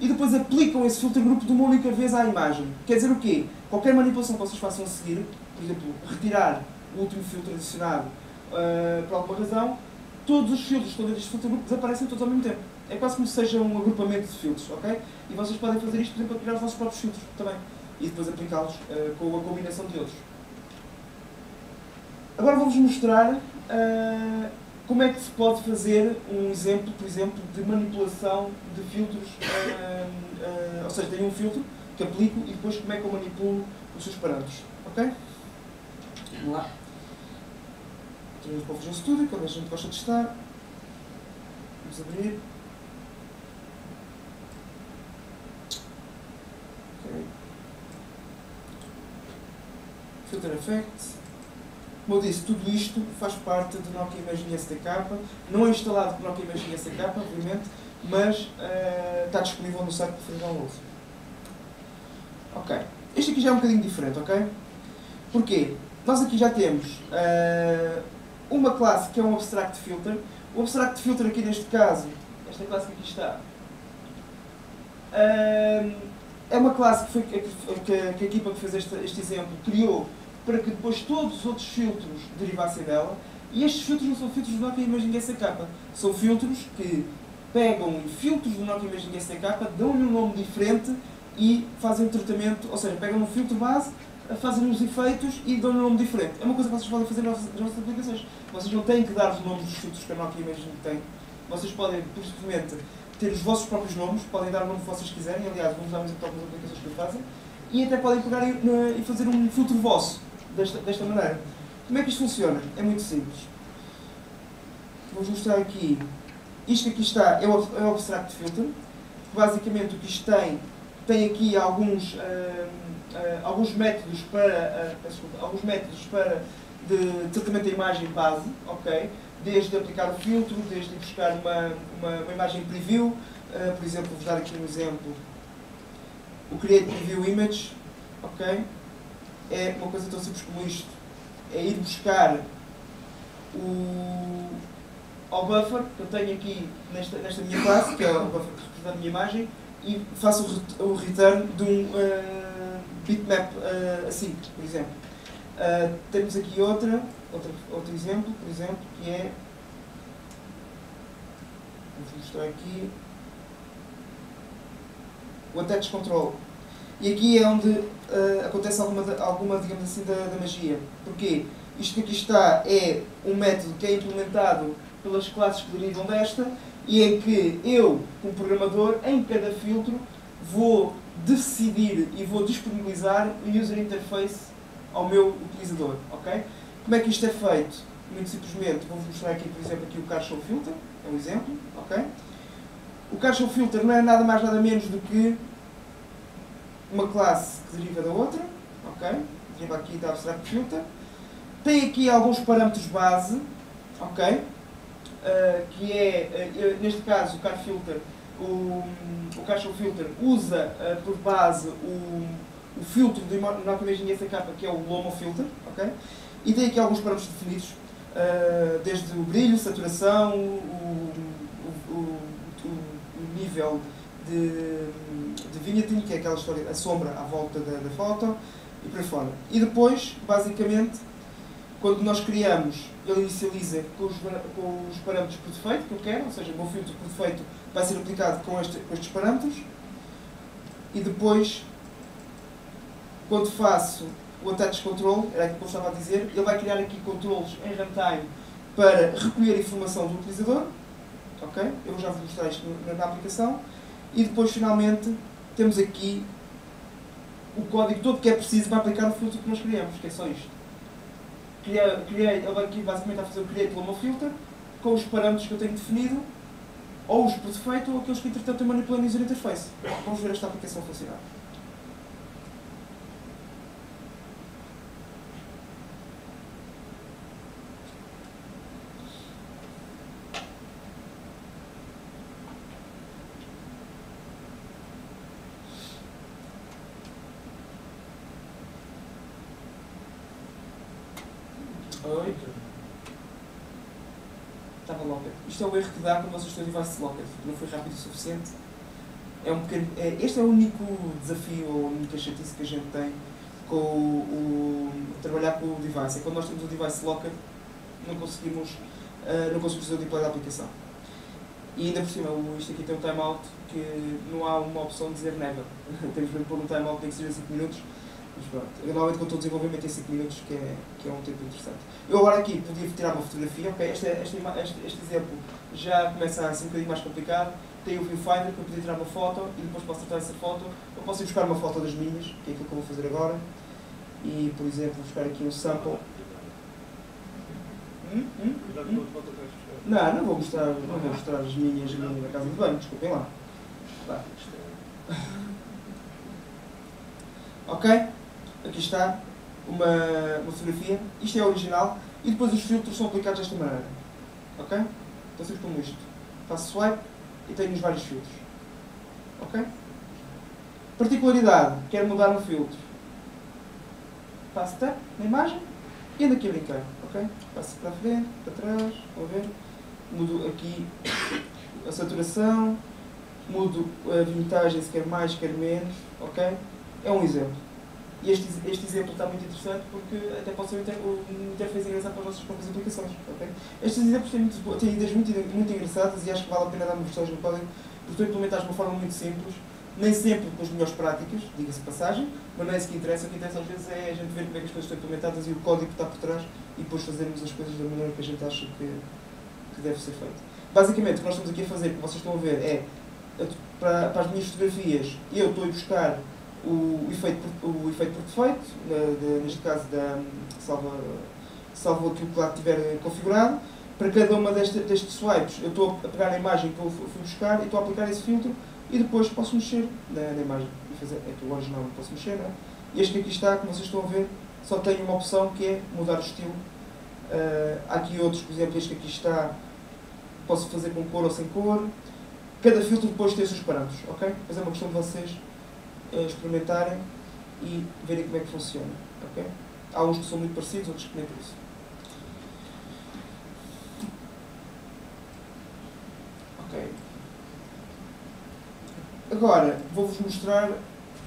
e depois aplicam esse filter group de uma única vez à imagem. Quer dizer o quê? Qualquer manipulação que vocês façam a seguir, por exemplo, retirar o último filtro adicionado uh, por alguma razão, todos os filtros que estão dentro deste filter group desaparecem todos ao mesmo tempo. É quase como se seja um agrupamento de filtros, ok? E vocês podem fazer isto, por exemplo, para criar os vossos próprios filtros também. E depois aplicá-los uh, com a combinação de outros. Agora vou-vos mostrar uh, como é que se pode fazer um exemplo, por exemplo, de manipulação de filtros, uh, uh, ou seja, tenho um filtro que aplico e depois como é que eu manipulo os seus parâmetros, ok? Vamos lá. Temos para o Visual Studio, que a gente gosta de estar. Vamos abrir. Ok. Filter Effects. Como eu disse, tudo isto faz parte do Nokia Imaging S D K, não é instalado por Nokia Imaging S D K, obviamente, mas uh, está disponível no site para fazer download. Ok. Este aqui já é um bocadinho diferente, ok? Porquê? Nós aqui já temos uh, uma classe que é um Abstract Filter. O Abstract Filter aqui, neste caso, esta classe que aqui está, uh, é uma classe que, foi, que, que a equipa que fez este, este exemplo criou para que depois todos os outros filtros derivassem dela, e estes filtros não são filtros do Nokia Imaging S D K, são filtros que pegam filtros do Nokia Imaging S D K, dão-lhe um nome diferente e fazem um tratamento, ou seja, pegam um filtro base, fazem uns efeitos e dão-lhe um nome diferente. É uma coisa que vocês podem fazer nas vossas aplicações. Vocês não têm que dar os nomes dos filtros que a Nokia Imaging tem. Vocês podem, principalmente, ter os vossos próprios nomes, podem dar o nome que vocês quiserem, aliás, vamos dar um exemplo de algumas aplicações que fazem, e até podem pegar e fazer um filtro vosso. Desta, desta maneira. Como é que isto funciona? É muito simples. Vou mostrar aqui. Isto aqui está, é o, é o Abstract Filter. Basicamente o que isto tem, tem aqui alguns, uh, uh, alguns métodos para, uh, desculpa, alguns métodos para de tratamento da imagem base, ok? Desde aplicar o filtro, desde buscar uma, uma, uma imagem preview, uh, por exemplo, vou dar aqui um exemplo, o Create Preview Image, ok? É uma coisa tão simples como isto, é ir buscar o, ao buffer que eu tenho aqui nesta, nesta minha classe, que é o buffer que representa a minha imagem, e faço o return de um uh, bitmap uh, assim, por exemplo. Uh, temos aqui outra, outra, outro exemplo, por exemplo, que é... Vou mostrar aqui... O Attach Control. E aqui é onde uh, acontece alguma, alguma, digamos assim, da, da magia. Porquê? Isto que aqui está é um método que é implementado pelas classes que derivam desta, e em que eu, como programador, em cada filtro, vou decidir e vou disponibilizar o user interface ao meu utilizador. Okay? Como é que isto é feito? Muito simplesmente, vou-vos mostrar aqui, por exemplo, aqui o Carousel Filter, é um exemplo. Okay? O Carousel Filter não é nada mais nada menos do que uma classe que deriva da outra. Okay? Deriva aqui da Abstract Filter. Tem aqui alguns parâmetros base, okay? Uh, que é, uh, neste caso, o car filter, o, o Carousel Filter usa uh, por base o, o filtro do Nokia Imaging S D K, que é o Lomo Filter, okay? E tem aqui alguns parâmetros definidos, uh, desde o brilho, saturação, o, o, o, o nível de, de vignetting, que é aquela história, a sombra à volta da, da foto, e por aí fora. E depois, basicamente, quando nós criamos, ele inicializa com os, com os parâmetros por defeito que eu quero, ou seja, o meu filtro por defeito vai ser aplicado com, este, com estes parâmetros. E depois, quando faço o Attach Control, era aquilo que eu estava a dizer, ele vai criar aqui controles em runtime para recolher informação do utilizador. Okay? Eu já vou mostrar isto na, na aplicação. E depois, finalmente, temos aqui o código todo que é preciso para aplicar o filtro que nós criamos, que é só isto. Criei, ele aqui basicamente a fazer o Create Lomo Filter com os parâmetros que eu tenho definido, ou os por defeito, ou aqueles que entretanto eu manipulo no user interface. Vamos ver esta aplicação funcionar. Isto é o erro que dá quando vocês estão em device locked. Não foi rápido o suficiente. É um pequeno, é, este é o único desafio, ou a única chatice que a gente tem com o, o trabalhar com o device. É quando nós temos o device locked, não conseguimos, uh, não conseguimos fazer o deploy da aplicação. E ainda por cima, o, isto aqui tem um timeout que não há uma opção de dizer never. Temos mesmo de pôr um timeout, tem que ser cinco minutos. Mas pronto, normalmente com todo o desenvolvimento em cinco minutos, que é, que é um tempo interessante. Eu agora aqui podia tirar uma fotografia, ok, este, este, este, este exemplo já começa a ser um bocadinho mais complicado. Tem o viewfinder que eu podia tirar uma foto e depois posso tratar essa foto. Eu posso ir buscar uma foto das minhas, que é aquilo que eu vou fazer agora. E, por exemplo, vou buscar aqui um sample. Hum? Hum? Hum? Não, não vou mostrar, não vou mostrar as minhas na casa de banho, desculpem lá. Tá. Ok? Aqui está uma, uma fotografia, isto é original, e depois os filtros são aplicados desta maneira. Ok? Então simples como isto. Faço swipe e tenho os vários filtros. Ok? Particularidade, quero mudar um filtro. Faço tap na imagem e ando aqui a brincar. Ok? Passo para a frente, para trás, vou ver. Mudo aqui a saturação, mudo a vinhagem se quer mais, se quer menos. Ok? É um exemplo. E este, este exemplo está muito interessante porque até pode ser uma interface engraçada para as nossas próprias aplicações. Okay? Estes exemplos têm, muito, têm ideias muito, muito engraçadas e acho que vale a pena dar uma versão no código, porque estou a implementar de uma forma muito simples, nem sempre com as melhores práticas, diga-se passagem, mas não é isso que interessa. O que interessa às vezes é a gente ver como é que as coisas estão implementadas e o código que está por trás e depois fazermos as coisas da maneira que a gente acha que, que deve ser feito. Basicamente, o que nós estamos aqui a fazer, como vocês estão a ver, é para, para as minhas fotografias, eu estou a buscar o efeito por, o efeito por defeito, de, de, neste caso, da, salvo, salvo aquilo que lá tiver configurado. Para cada uma deste, destes swipes, eu estou a pegar a imagem que eu fui buscar e estou a aplicar esse filtro e depois posso mexer na, na imagem. Fazer, é que o original não posso mexer, não é? Este que aqui está, como vocês estão a ver, só tem uma opção que é mudar o estilo. Uh, há aqui outros, por exemplo, este que aqui está, posso fazer com cor ou sem cor. Cada filtro depois tem os seus parâmetros, ok? Mas é uma questão de vocês experimentarem e verem como é que funciona. Okay? Há uns que são muito parecidos, outros que nem por isso. Okay. Agora, vou-vos mostrar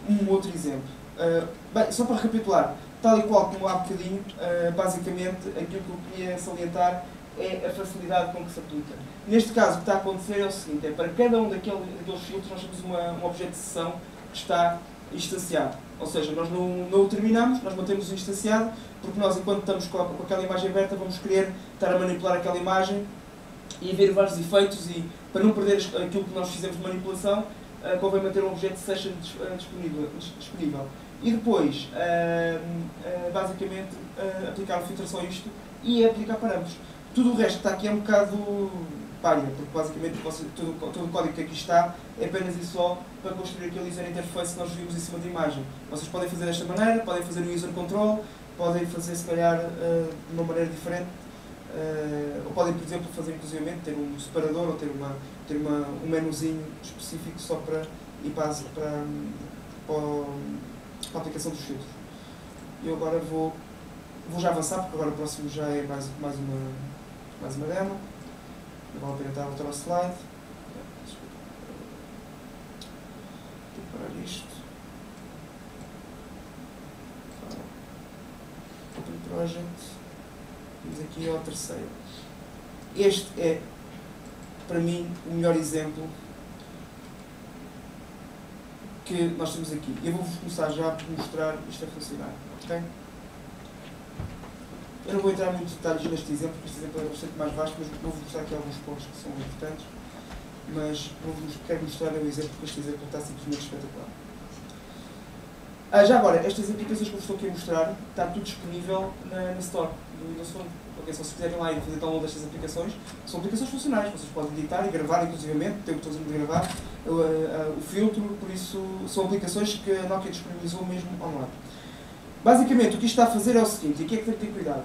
um outro exemplo. Uh, bem, só para recapitular, tal e qual como há bocadinho, uh, basicamente aquilo que eu queria salientar é a facilidade com que se aplica. Neste caso, o que está a acontecer é o seguinte, é para cada um daquele, daqueles filtros nós temos uma, um objeto de sessão que está instanciado. Ou seja, nós não, não o terminamos, nós mantemos o instanciado, porque nós, enquanto estamos com, a, com aquela imagem aberta, vamos querer estar a manipular aquela imagem e ver vários efeitos, e para não perder aquilo que nós fizemos de manipulação, uh, convém manter um objeto de session disponível. disponível. E depois, uh, uh, basicamente, uh, aplicar uma filtração a isto e aplicar parâmetros. Tudo o resto que está aqui é um bocado pária, porque basicamente todo, todo o código que aqui está é apenas e só para construir aquele user interface que nós vimos em cima da imagem. Vocês podem fazer desta maneira, podem fazer o user control, podem fazer se calhar uh, de uma maneira diferente, uh, ou podem, por exemplo, fazer inclusivamente ter um separador ou ter, uma, ter uma, um menuzinho específico só para ir para, para, para, para a aplicação dos filtros. Eu agora vou, vou já avançar, porque agora o próximo já é mais, mais uma. Mais uma demo. Não vale a pena estar a voltar ao slide. Vou parar isto. Open Project. Vamos aqui ao terceiro. Este é, para mim, o melhor exemplo que nós temos aqui. Eu vou-vos começar já por mostrar isto a funcionar. Ok? Eu não vou entrar muito em detalhes neste exemplo, porque este exemplo é bastante mais vasto, mas vou-vos mostrar aqui alguns pontos que são importantes. Mas vou-vos quero mostrar o exemplo, porque este exemplo está simplesmente espetacular. Ah, já agora, estas aplicações que eu vos estou aqui a mostrar, está tudo disponível na, na Store do Windows Phone. Okay, só se quiserem lá e fazer download destas aplicações, são aplicações funcionais, vocês podem editar e gravar, inclusivamente, tem o botãozinho de gravar, o, o filtro, por isso são aplicações que a Nokia disponibilizou mesmo online. Basicamente, o que isto está a fazer é o seguinte, e aqui é que tem que ter cuidado.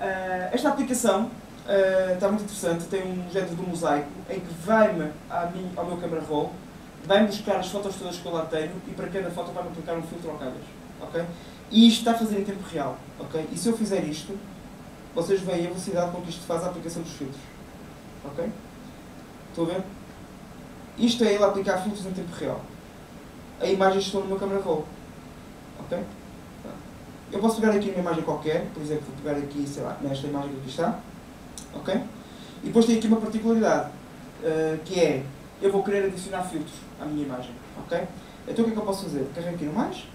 Uh, esta aplicação uh, está muito interessante, tem um género de um mosaico, em que vai-me ao meu camera roll, vai-me buscar as fotos todas que eu lá tenho, e para cada foto vai-me aplicar um filtro ao calhas. Okay? E isto está a fazer em tempo real. Okay? E se eu fizer isto, vocês veem a velocidade com que isto faz a aplicação dos filtros. Okay? Estão a ver? Isto é ele aplicar filtros em tempo real. A imagem está no meu camera roll. Okay? Eu posso pegar aqui uma imagem qualquer, por exemplo, vou pegar aqui, sei lá, nesta imagem que aqui está, ok? E depois tem aqui uma particularidade, uh, que é, eu vou querer adicionar filtros à minha imagem, ok? Então o que é que eu posso fazer? Carrego aqui no mais,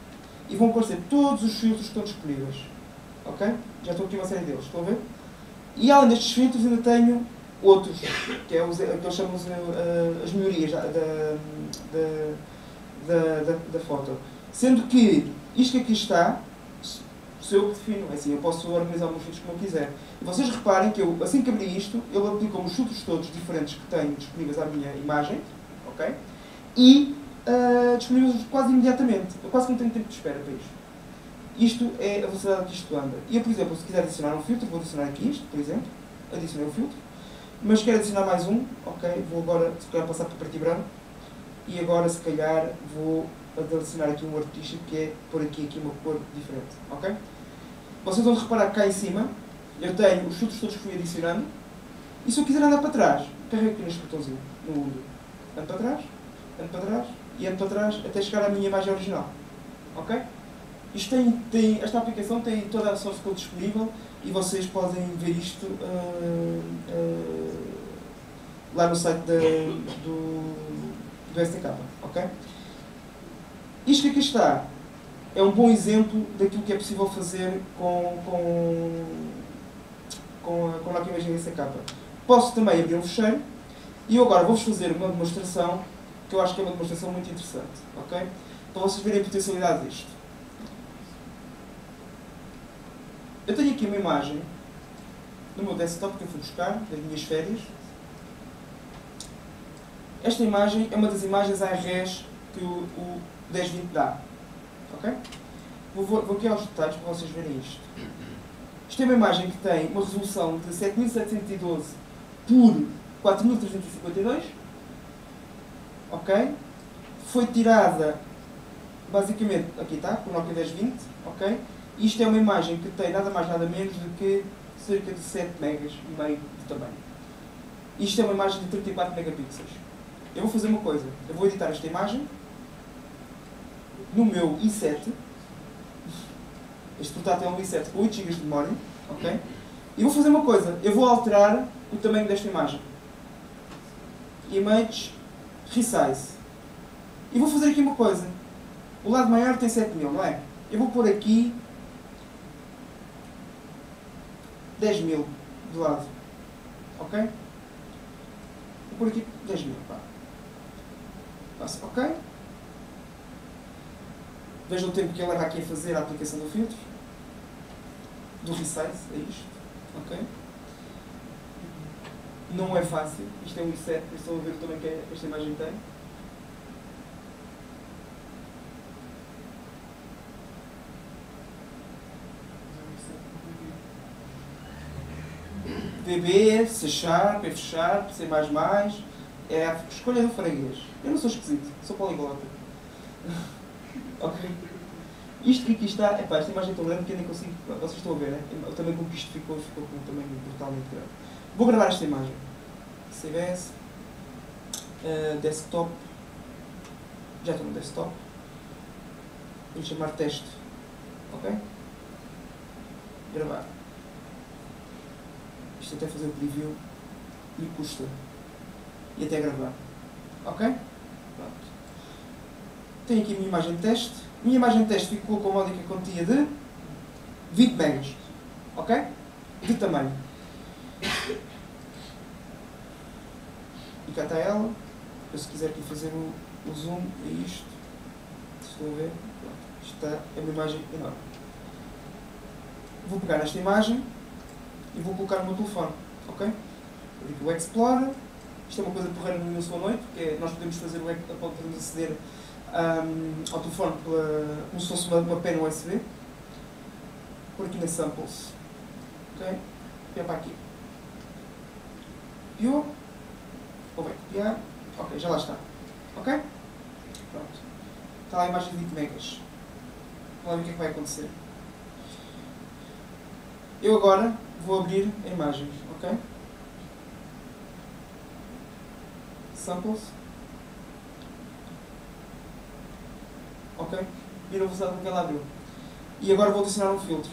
e vão aparecer todos os filtros que estão disponíveis, ok? Já estou aqui uma série deles, estão a ver? E além destes filtros ainda tenho outros, que é o que nós chamamos uh, as melhorias da, da, da, da, da foto. Sendo que isto que aqui está, sou eu que defino, assim eu posso organizar meus filtros como eu quiser. E vocês reparem que eu, assim que abri isto, ele aplicou os filtros todos diferentes que tenho disponíveis à minha imagem, ok? E uh, disponíveis quase imediatamente. Eu quase não tenho tempo de espera para isto. Isto é a velocidade que isto anda. E eu, por exemplo, se quiser adicionar um filtro, vou adicionar aqui isto, por exemplo. Adicionei o filtro. Mas quero adicionar mais um, ok? Vou agora, se calhar, passar para preto e branco. E agora, se calhar, vou adicionar aqui um artístico, que é pôr aqui, aqui uma cor diferente, ok? Vocês vão reparar que cá em cima eu tenho os filtros todos que fui adicionando, e se eu quiser andar para trás, carrego aqui neste botãozinho, no mundo. Ando para trás, ando para trás e ando para trás até chegar à minha imagem original. Ok? Isto tem, tem, esta aplicação tem toda a source code disponível e vocês podem ver isto uh, uh, lá no site da, do, do S D K. Ok? Isto que aqui está é um bom exemplo daquilo que é possível fazer com, com, com, com a Nokia Imaging S D K. Posso também abrir um fecheiro e eu agora vou-vos fazer uma demonstração que eu acho que é uma demonstração muito interessante, ok? Para vocês verem a potencialidade disto. Eu tenho aqui uma imagem no meu desktop que eu fui buscar, das minhas férias. Esta imagem é uma das imagens A R S que o, o dez vinte dá. Okay? Vou, vou, vou aqui aos detalhes para vocês verem isto. Isto é uma imagem que tem uma resolução de sete mil setecentos e doze por quatro mil trezentos e cinquenta e dois. Ok? Foi tirada, basicamente, aqui está, com o Nokia dez vinte. Ok? Isto é uma imagem que tem nada mais nada menos do que cerca de sete megas e meio de tamanho. Isto é uma imagem de trinta e quatro megapixels. Eu vou fazer uma coisa. Eu vou editar esta imagem no meu i sete. Este portátil é um i sete com oito gigabytes de memória. Okay? E vou fazer uma coisa. Eu vou alterar o tamanho desta imagem. Image Resize. E vou fazer aqui uma coisa. O lado maior tem sete mil, não é? Eu vou pôr aqui dez mil do lado. Ok? Vou pôr aqui dez mil. Passo ok. Veja o tempo que ele leva aqui a fazer a aplicação do filtro. Do resize, é isto. Ok? Não é fácil. Isto é um i sete, estão a ver também que esta imagem tem. V B, C Sharp, F Sharp, C mais mais, é a escolha do freguês. Eu não sou esquisito, sou poliglota. Ok? Isto que aqui está, é pá, esta imagem é tão grande que eu nem consigo, vocês estão a ver, né? Eu também como que isto ficou, ficou com um tamanho brutalmente grande. Vou gravar esta imagem. C B S, uh, desktop, já estou no desktop. Vou chamar teste. Ok? Gravar. Isto até fazer o preview me custa. E até gravar. Ok? Pronto. Tenho aqui a minha imagem de teste. Minha imagem de teste ficou com a módica quantia de vinte megas. Ok? De tamanho. E cá está ela. Eu, se quiser aqui fazer o, o zoom, é isto. Estão a ver? Pronto. Isto está, é uma imagem enorme. Vou pegar esta imagem e vou colocar o meu telefone, ok? Eu digo o Explorer, isto é uma coisa porreira no Windows Phone oito, porque é, nós podemos fazer, podemos aceder um, ao telefone pela, como se fosse uma, uma pena U S B, por aqui na Samples, ok? Copiar para aqui. Copiou, ou vai copiar, ok, já lá está, ok? Pronto, está lá a imagem de vinte megas, vamos ver o que é que vai acontecer. Eu agora vou abrir a imagem, ok? Samples. Ok? Viram a velocidade com que ela abriu. E agora vou adicionar um filtro.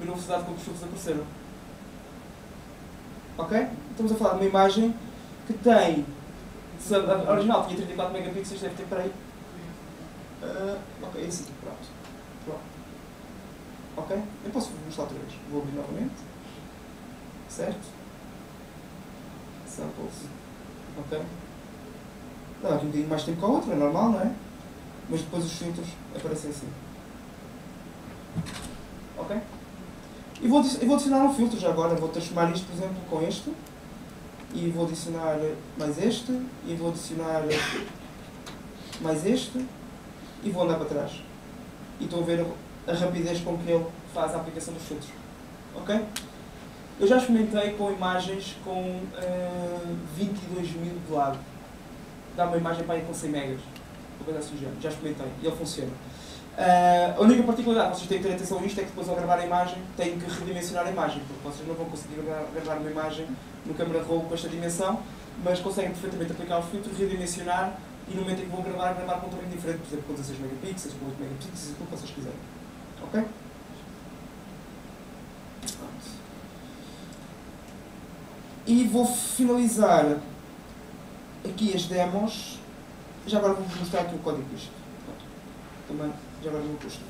Viram a velocidade com que os filtros apareceram. Ok? Estamos a falar de uma imagem que tem... A original tinha trinta e quatro megapixels, deve ter para aí. Uh, ok, é assim, pronto. Pronto. Ok? Eu posso mostrar outra vez. Vou abrir novamente. Certo? Samples. Ok? Dá aqui um bocadinho mais tempo que a outra, é normal, não é? Mas depois os filtros aparecem assim. Ok? E vou, eu vou adicionar um filtro já agora. Vou transformar isto, por exemplo, com este. E vou adicionar mais este. E vou adicionar mais este. E vou andar para trás. E estou a ver... a rapidez com que ele faz a aplicação dos filtros. Ok? Eu já experimentei com imagens com uh, vinte e dois mil de lado. Dá uma imagem para ir com cem megas. Uma coisa assim, já experimentei e ele funciona. Uh, a única particularidade que vocês têm que ter atenção nisto é que depois ao gravar a imagem tenho que redimensionar a imagem, porque vocês não vão conseguir gravar uma imagem no Camera Pro com esta dimensão, mas conseguem perfeitamente aplicar o filtro, redimensionar e no momento em que vão gravar, gravar com um tamanho diferente, por exemplo, com dezesseis megapixels, com oito megapixels, aquilo que vocês quiserem. Ok? E vou finalizar aqui as demos. Já agora vou-vos mostrar aqui o código disto. Também, já agora vou mostrar.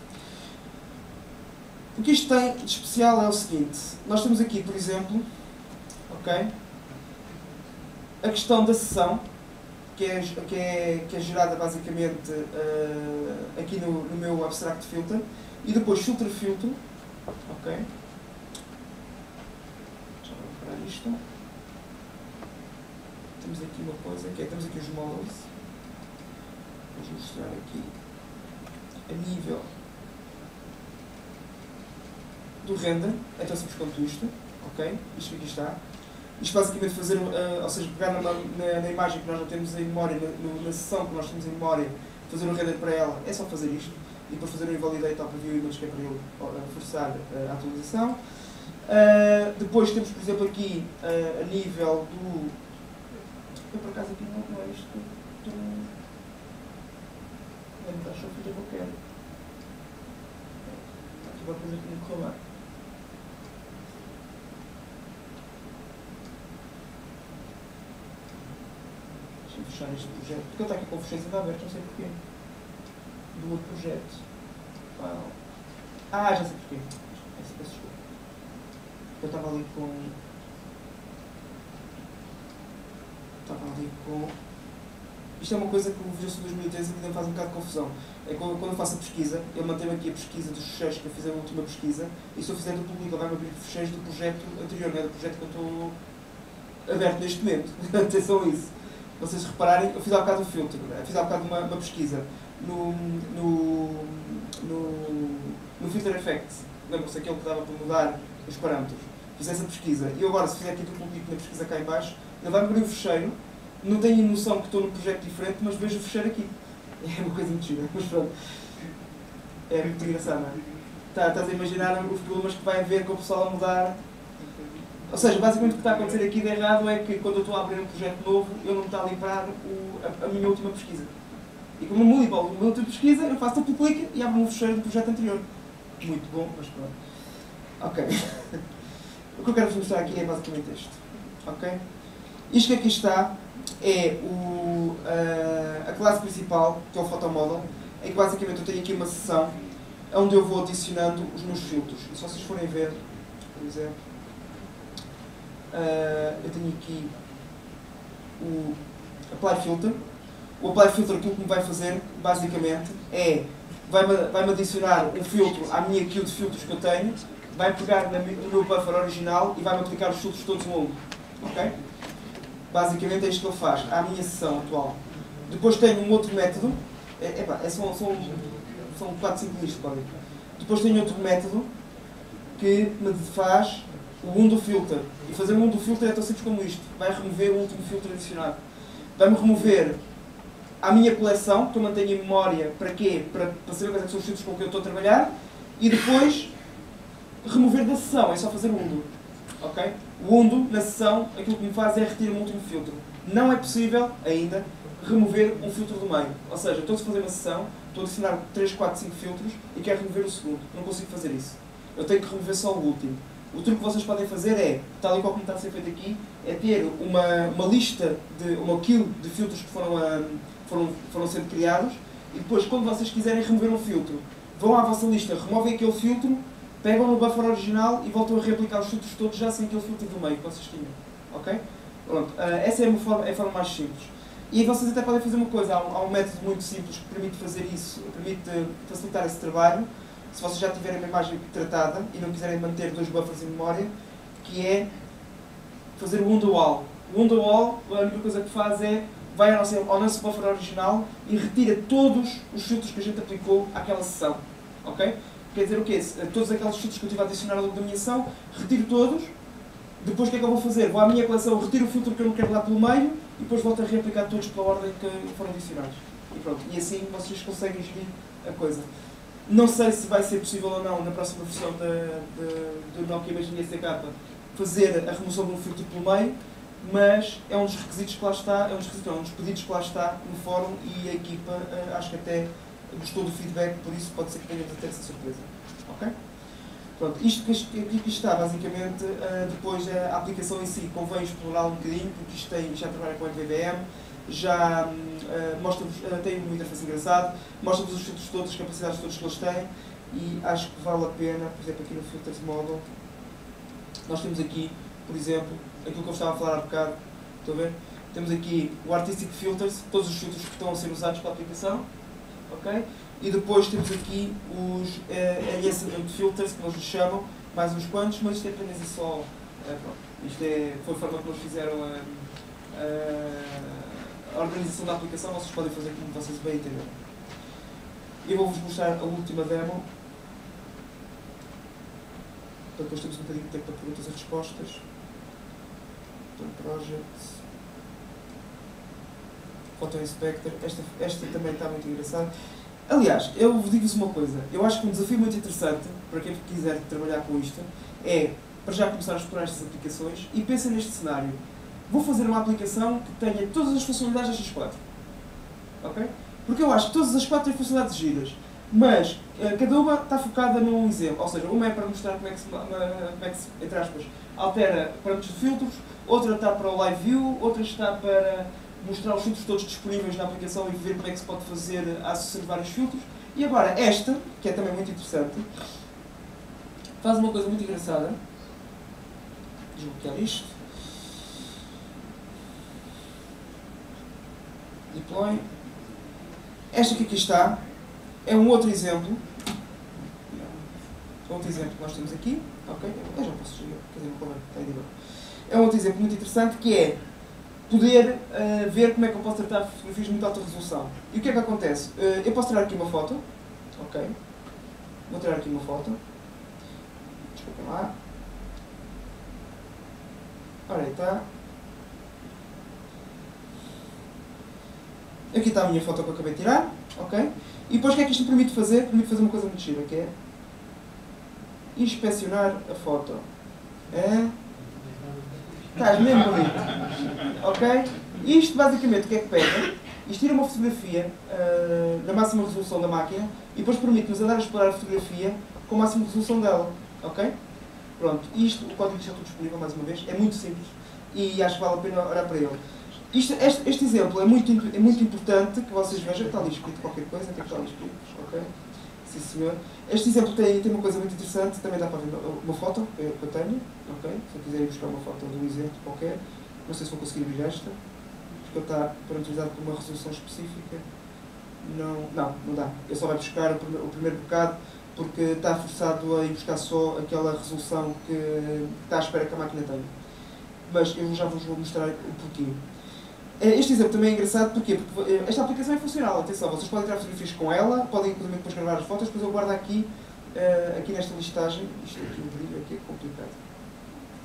O que isto tem de especial é o seguinte. Nós temos aqui, por exemplo, ok, a questão da sessão, que é, que é, que é gerada basicamente uh, aqui no, no meu Abstract Filter. E depois filtro filtro, ok? Deixa eu recuperar isto. Temos aqui uma coisa, que é, temos aqui os models. Vou mostrar aqui a nível do render. Então subscrevo isto, ok? Isto aqui está. Isto basicamente fazer, uh, ou seja, pegar na, na, na imagem que nós já temos em memória, na, na sessão que nós temos em memória, fazer um render para ela, é só fazer isto. E depois fazer um invalidate ao preview image, que é para ele forçar a atualização. Uh, depois temos, por exemplo, aqui uh, a nível do... Eu, por acaso, aqui no resto do... Bem, então deixa eu fazer o que eu quero. Está aqui uma coisa que tem que rolar. Deixa eu fechar este projeto. Porque eu estou aqui com o fecheiro aberto, não sei porquê. Do outro projeto. Ah, já sei porquê. Essa peço desculpa. Eu estava ali com... Estava ali com... Isto é uma coisa que o Visual Studio dois mil e treze ainda faz um bocado de confusão. É quando eu faço a pesquisa, eu mantenho aqui a pesquisa dos fecheiros que eu fiz a última pesquisa, e se eu fizer duplo clique, ele vai-me abrir fecheiros do projeto anterior, não é do projeto que eu estou aberto neste momento. Atenção a isso. Vocês repararem, eu fiz há bocado um filtro, né? Fiz há bocado uma, uma pesquisa no... no No, no filter effect, lembram-se aquele que dava para mudar os parâmetros, fiz essa pesquisa e agora se fizer aqui duplo clique na pesquisa cá em baixo, ele vai abrir o fecheiro, não tenho noção que estou num projeto diferente, mas vejo o fecheiro aqui. É uma coisa muito gira, mas pronto. É muito engraçado, não é? Tá, estás a imaginar os problemas que vai haver com o pessoal a mudar. Ou seja, basicamente o que está a acontecer aqui de errado é que quando eu estou a abrir um projeto novo, eu não me está a livrar o, a, a minha última pesquisa. E como eu mudo igual o meu tipo de pesquisa, eu faço duplo clique e abro um fecheiro do projeto anterior. Muito bom, mas pronto. Ok. O que eu quero vos mostrar aqui é basicamente este. Ok? Isto que aqui está é o, a, a classe principal, que é o Photomodel, em que basicamente eu tenho aqui uma seção onde eu vou adicionando os meus filtros. E se vocês forem ver, por exemplo, uh, eu tenho aqui o Apply Filter. O Apply Filter, aquilo que me vai fazer, basicamente, é... Vai-me vai adicionar um filtro à minha queue de filtros que eu tenho, vai pegar na, no meu buffer original e vai-me aplicar os filtros todos longo. Ok? Basicamente é isto que ele faz, à minha sessão atual. Depois tenho um outro método... É, epá, é só, só, são quatro, cinco linhas de código. Depois tenho outro método que me faz o undo filter. E fazer o undo filter é tão simples como isto. Vai remover o último filtro adicionado. Vai-me remover... à minha coleção, que eu mantenho em memória, para quê? Para, para saber quais são os filtros com que eu estou a trabalhar, e depois remover da sessão, é só fazer o undo. Okay? O undo, na sessão, aquilo que me faz é retirar um último filtro. Não é possível, ainda, remover um filtro do meio. Ou seja, estou a fazer uma sessão, estou a adicionar três, quatro, cinco filtros, e quero remover o segundo. Não consigo fazer isso. Eu tenho que remover só o último. O truque que vocês podem fazer é, tal e qual como está a ser feito aqui, é ter uma, uma lista, de, uma queue de filtros que foram a... Foram, foram sendo criados, e depois, quando vocês quiserem remover um filtro, vão à vossa lista, removem aquele filtro, pegam no buffer original e voltam a reaplicar os filtros todos já sem aquele filtro do meio que vocês tinham. Ok? Pronto. Uh, essa é a, forma, é a forma mais simples. E vocês até podem fazer uma coisa, há um, há um método muito simples que permite fazer isso, permite facilitar esse trabalho, se vocês já tiverem uma imagem tratada e não quiserem manter dois buffers em memória, que é fazer o undo all. O undo all, a única coisa que faz é vai ao nosso, ao nosso buffer original e retira todos os filtros que a gente aplicou àquela sessão. Ok? Quer dizer o quê? Todos aqueles filtros que eu tive a adicionar ao longo da minha sessão, retiro todos. Depois o que é que eu vou fazer? Vou à minha coleção, retiro o filtro que eu não quero lá pelo meio e depois volto a reaplicar todos pela ordem que foram adicionados. E pronto. E assim vocês conseguem gerir a coisa. Não sei se vai ser possível ou não, na próxima versão do Nokia Imaging S D K, fazer a remoção de um filtro pelo meio. Mas é um dos requisitos que lá está, é um dos, requisitos, é um dos pedidos que lá está no fórum e a equipa uh, acho que até gostou do feedback, por isso pode ser que tenha até essa surpresa. Ok? Pronto, isto que aqui está, basicamente, uh, depois a aplicação em si convém explorá-la um bocadinho, porque isto tem, já trabalha com a V B M, já uh, mostra uh, tem uma interface engraçada, mostra-vos os filtros todos, as capacidades todas que eles têm e acho que vale a pena, por exemplo, aqui no Filters Model, nós temos aqui, por exemplo, aquilo que eu estava a falar há bocado, estão a ver? Temos aqui o Artistic Filters, todos os filtros que estão a ser usados para a aplicação, ok? E depois temos aqui os uh, Enhancement Filters, que nós lhes chamam, mais uns quantos, mas isto é apenas e só... Uh, isto é, foi a forma que eles fizeram a, a, a organização da aplicação, vocês podem fazer como vocês bem entenderem. Eu vou-vos mostrar a última demo, para depois temos um bocadinho de tempo para perguntas e respostas. Project, Photo Inspector, esta, esta também está muito engraçada. Aliás, eu digo-vos uma coisa, eu acho que um desafio muito interessante, para quem quiser trabalhar com isto, é para já começar a explorar estas aplicações e pensem neste cenário. vou fazer uma aplicação que tenha todas as funcionalidades destas quatro. Ok? Porque eu acho que todas as quatro têm funcionalidades giras, mas uh, cada uma está focada num exemplo. Ou seja, uma é para mostrar como é que se, uma, como é que se entre aspas, altera parâmetros de filtros, outra está para o Live View, outra está para mostrar os filtros todos disponíveis na aplicação e ver como é que se pode fazer a associar vários filtros. E agora esta, que é também muito interessante, faz uma coisa muito engraçada. Desbloquear isto. Deploy. Esta que aqui está é um outro exemplo. Outro exemplo que nós temos aqui. Ok? Eu já posso chegar. Quer dizer, está aí de novo. É um outro exemplo muito interessante que é poder uh, ver como é que eu posso tratar fotografias de muito alta resolução. E o que é que acontece? Uh, eu posso tirar aqui uma foto. Ok? Vou tirar aqui uma foto. Desculpem lá. Ora aí está. Aqui está a minha foto que eu acabei de tirar. Ok? E depois o que é que isto me permite fazer? Permite fazer uma coisa muito gira, que é inspecionar a foto. É? Estás mesmo bonito. Ok? Isto basicamente o que é que pega? Isto tira uma fotografia uh, da máxima resolução da máquina e depois permite-nos andar a explorar a fotografia com a máxima resolução dela. Ok? Pronto. Isto, o código está tudo disponível mais uma vez. É muito simples e acho que vale a pena olhar para ele. Isto, este, este exemplo é muito, é muito importante que vocês vejam. Está ali escrito qualquer coisa, tem que estar ali escrito. Ok? Sim, senhor. Este exemplo tem, tem uma coisa muito interessante, também dá para ver uma foto que eu tenho. Okay? Se eu quiserem buscar uma foto de um exemplo qualquer, não sei se vou conseguir abrir esta, porque está parametrizado por uma resolução específica. Não, não, não dá. Eu só vai buscar o, prime, o primeiro bocado, porque está forçado a ir buscar só aquela resolução que está à espera que a máquina tenha. Mas eu já vos vou mostrar um pouquinho. Este exemplo também é engraçado, porquê? Porque esta aplicação é funcional, atenção, vocês podem tirar fotografias com ela, podem inclusive depois gravar as fotos, depois eu guardo aqui, uh, aqui nesta listagem, isto aqui, aqui é complicado,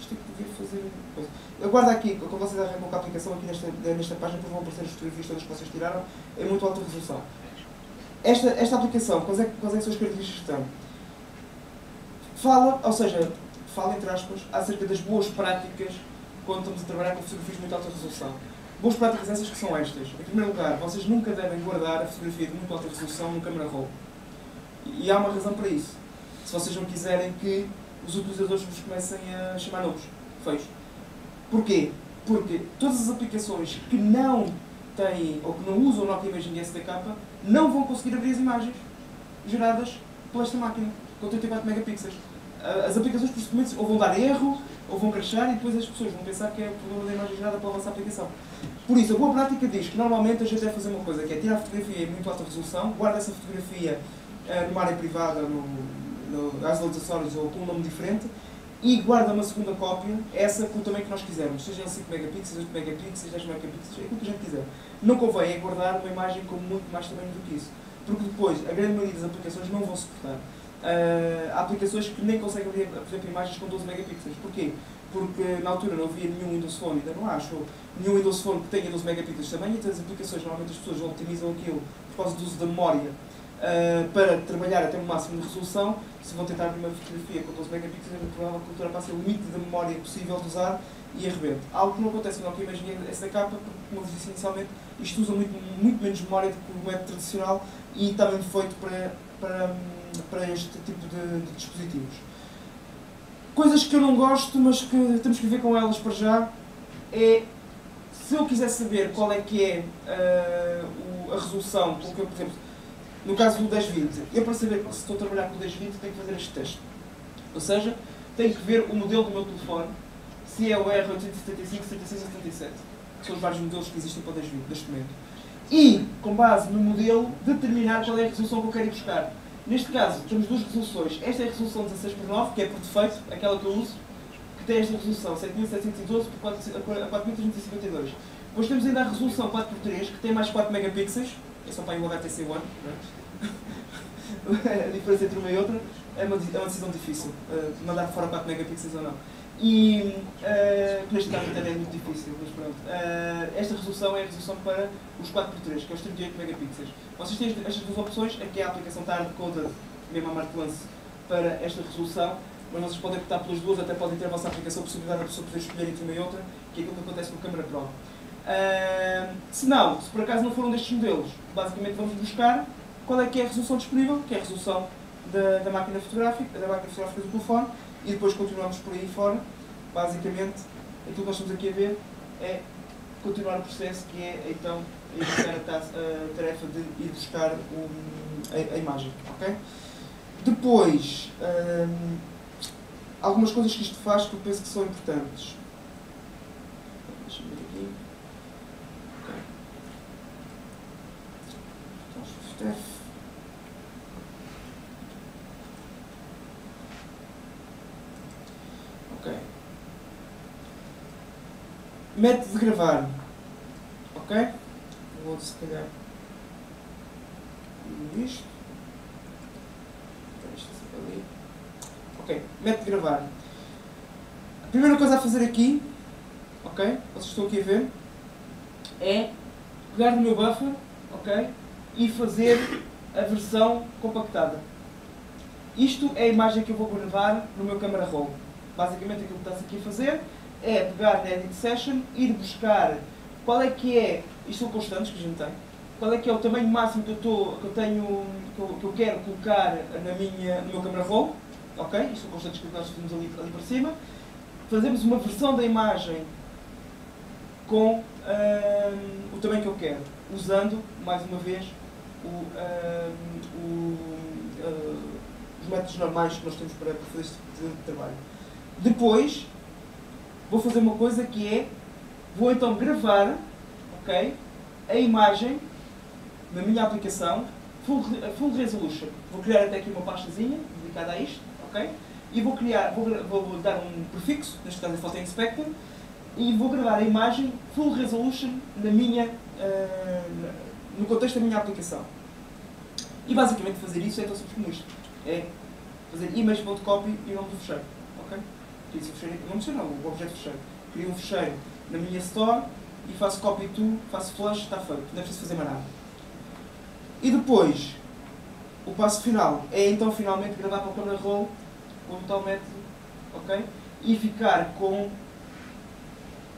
isto é que devia fazer coisa. Eu guardo aqui, quando vocês arrancam com a aplicação aqui nesta, nesta página, depois vão aparecer as fotografias todas que vocês tiraram, em muito alta resolução. Esta, esta aplicação, quais é, quais é que são as características que tem? Fala, ou seja, fala entre aspas, acerca das boas práticas quando estamos a trabalhar com fotografias de muito alta resolução. Boas práticas essas que são estas. Em primeiro lugar, vocês nunca devem guardar a fotografia de muito alta resolução no Camera Roll. E há uma razão para isso. Se vocês não quiserem que os utilizadores vos comecem a chamar nomes feios. Porquê? Porque todas as aplicações que não têm ou que não usam o Nokia Imaging S D K não vão conseguir abrir as imagens geradas por esta máquina com oitenta e quatro megapixels. As aplicações, principalmente, ou vão dar erro, ou vão crashar, e depois as pessoas vão pensar que é o problema da imagem gerada pela vossa aplicação. Por isso, a boa prática diz que normalmente a gente deve fazer uma coisa, que é tirar a fotografia em muito alta resolução, guarda essa fotografia uh, numa área privada, nas acessórios ou com um nome diferente, e guarda uma segunda cópia, essa com o tamanho que nós quisermos, seja cinco megapixels, oito megapixels, dez megapixels, aquilo que a gente quiser. Não convém é guardar uma imagem com muito mais tamanho do que isso, porque depois a grande maioria das aplicações não vão suportar. Uh, há aplicações que nem conseguem abrir, por exemplo, imagens com doze megapixels. Porquê? Porque na altura não havia nenhum Windows Phone, ainda não acho, nenhum Windows Phone que tenha doze megapixels também, e então as aplicações, normalmente as pessoas otimizam aquilo por causa do uso da memória uh, para trabalhar até o máximo de resolução. Se vão tentar abrir uma fotografia com doze megapixels, é muito provável que a cultura passe o limite da memória possível de usar e arrebente. Algo que não acontece no Nokia Imaging S D K, porque, como eu vos disse inicialmente, isto usa muito, muito menos memória do que o método tradicional e está bem feito para, para para este tipo de, de dispositivos. Coisas que eu não gosto, mas que temos que ver com elas para já, é, se eu quiser saber qual é que é uh, o, a resolução, porque eu, por exemplo, no caso do dez vinte, eu para saber se estou a trabalhar com o dez vinte tenho que fazer este teste. Ou seja, tenho que ver o modelo do meu telefone, se é o R oito sete cinco, sete seis ou sete sete, que são os vários modelos que existem para o dez vinte neste momento. E, com base no modelo, determinar qual é a resolução que eu quero ir buscar. Neste caso, temos duas resoluções. Esta é a resolução dezasseis por nove, que é por defeito, aquela que eu uso, que tem esta resolução sete mil setecentos e doze por quatro mil trezentos e cinquenta e dois. Depois temos ainda a resolução quatro por três, que tem mais quatro megapixels. É só para o H T C One. A diferença entre uma e outra é uma decisão difícil. Uh, mandar fora quatro megapixels ou não. E, uh, neste caso, até é muito difícil, mas pronto. Uh, esta resolução é a resolução para os quatro por três, que é os trinta e oito megapixels. Vocês têm estas duas opções, aqui a aplicação está hard-coded, mesmo a marca lance, para esta resolução. mas vocês podem optar pelas duas, até podem ter a vossa aplicação, a possibilidade da pessoa poder escolher entre uma e outra, que é aquilo que acontece com a Camera Pro. Uh, se não, se por acaso não for um destes modelos, basicamente vamos buscar qual é que é a resolução disponível, que é a resolução da, da máquina fotográfica, da máquina fotográfica do telefone, e depois continuamos por aí fora. Basicamente, aquilo que nós estamos aqui a ver é continuar o processo, que é então a tarefa de ir buscar um, a, a imagem. Okay? Depois, hum, algumas coisas que isto faz que eu penso que são importantes. Deixa eu ver aqui. Okay. Então, método de gravar, ok? Vou se calhar isto. Ali. Ok, método de gravar. A primeira coisa a fazer aqui, ok? Vocês estão aqui a ver, é pegar no meu buffer, ok? E fazer a versão compactada. Isto é a imagem que eu vou gravar no meu camera roll. Basicamente aquilo que está-se aqui a fazer é pegar na Edit Session, ir buscar qual é que é, isto são constantes que a gente tem, qual é que é o tamanho máximo que eu, tô, que eu, tenho, que eu, que eu quero colocar na minha, no meu camera roll, ok? Isto são constantes que nós temos ali, ali para cima. Fazemos uma versão da imagem com um, o tamanho que eu quero, usando, mais uma vez, o, um, o, uh, os métodos normais que nós temos para, para fazer este tipo de trabalho. Depois, vou fazer uma coisa que é, vou então gravar, ok, a imagem na minha aplicação, full, full resolution. Vou criar até aqui uma pastazinha dedicada a isto, ok, e vou criar, vou, vou dar um prefixo, neste caso é Photo Inspector, e vou gravar a imagem full resolution na minha, uh, no contexto da minha aplicação. E basicamente fazer isso é tão simples como isto, é fazer image.copy e o nome do fecheiro, ok? Isso, fecheiro, não sei não, o objeto fecheiro. Crio um fecheiro na minha store e faço copy to, faço flash, está feito. Não é preciso fazer mais nada. E depois, o passo final é então finalmente gravar para o camera roll com o tal método, ok? E ficar com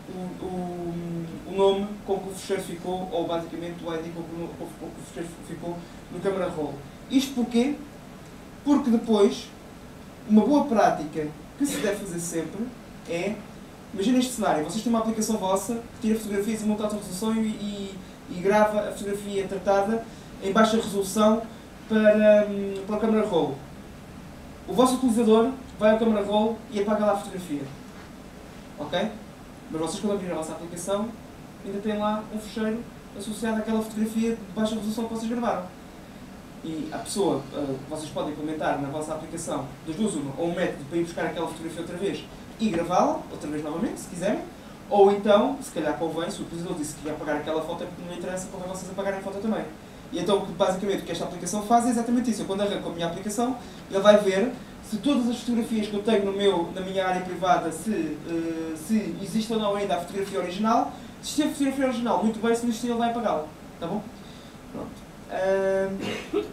o, o, o nome com que o fecheiro ficou, ou basicamente o I D com que o fecheiro ficou no camera roll. Isto porquê? Porque depois, uma boa prática o que se deve fazer sempre é, imagina este cenário, vocês têm uma aplicação vossa que tira fotografias e monta a resolução e, e, e grava a fotografia tratada em baixa resolução para, para o camera roll. O vosso utilizador vai ao camera roll e apaga lá a fotografia. Ok? Mas vocês, quando abrirem a vossa aplicação, ainda têm lá um fecheiro associado àquela fotografia de baixa resolução que vocês gravaram. E a pessoa, uh, vocês podem implementar na vossa aplicação, das duas uma, ou um método para ir buscar aquela fotografia outra vez e gravá-la, outra vez novamente, se quiserem, ou então, se calhar convém, se o utilizador disse que ia apagar aquela foto, é porque não lhe interessa, convém vocês apagarem a foto também. E então, basicamente, o que esta aplicação faz é exatamente isso. Eu, quando arranco a minha aplicação, ele vai ver se todas as fotografias que eu tenho no meu, na minha área privada, se, uh, se existe ou não ainda a fotografia original. Se existir a fotografia original, muito bem, se não existir, ele vai apagá-la. Tá bom? Pronto. Uh,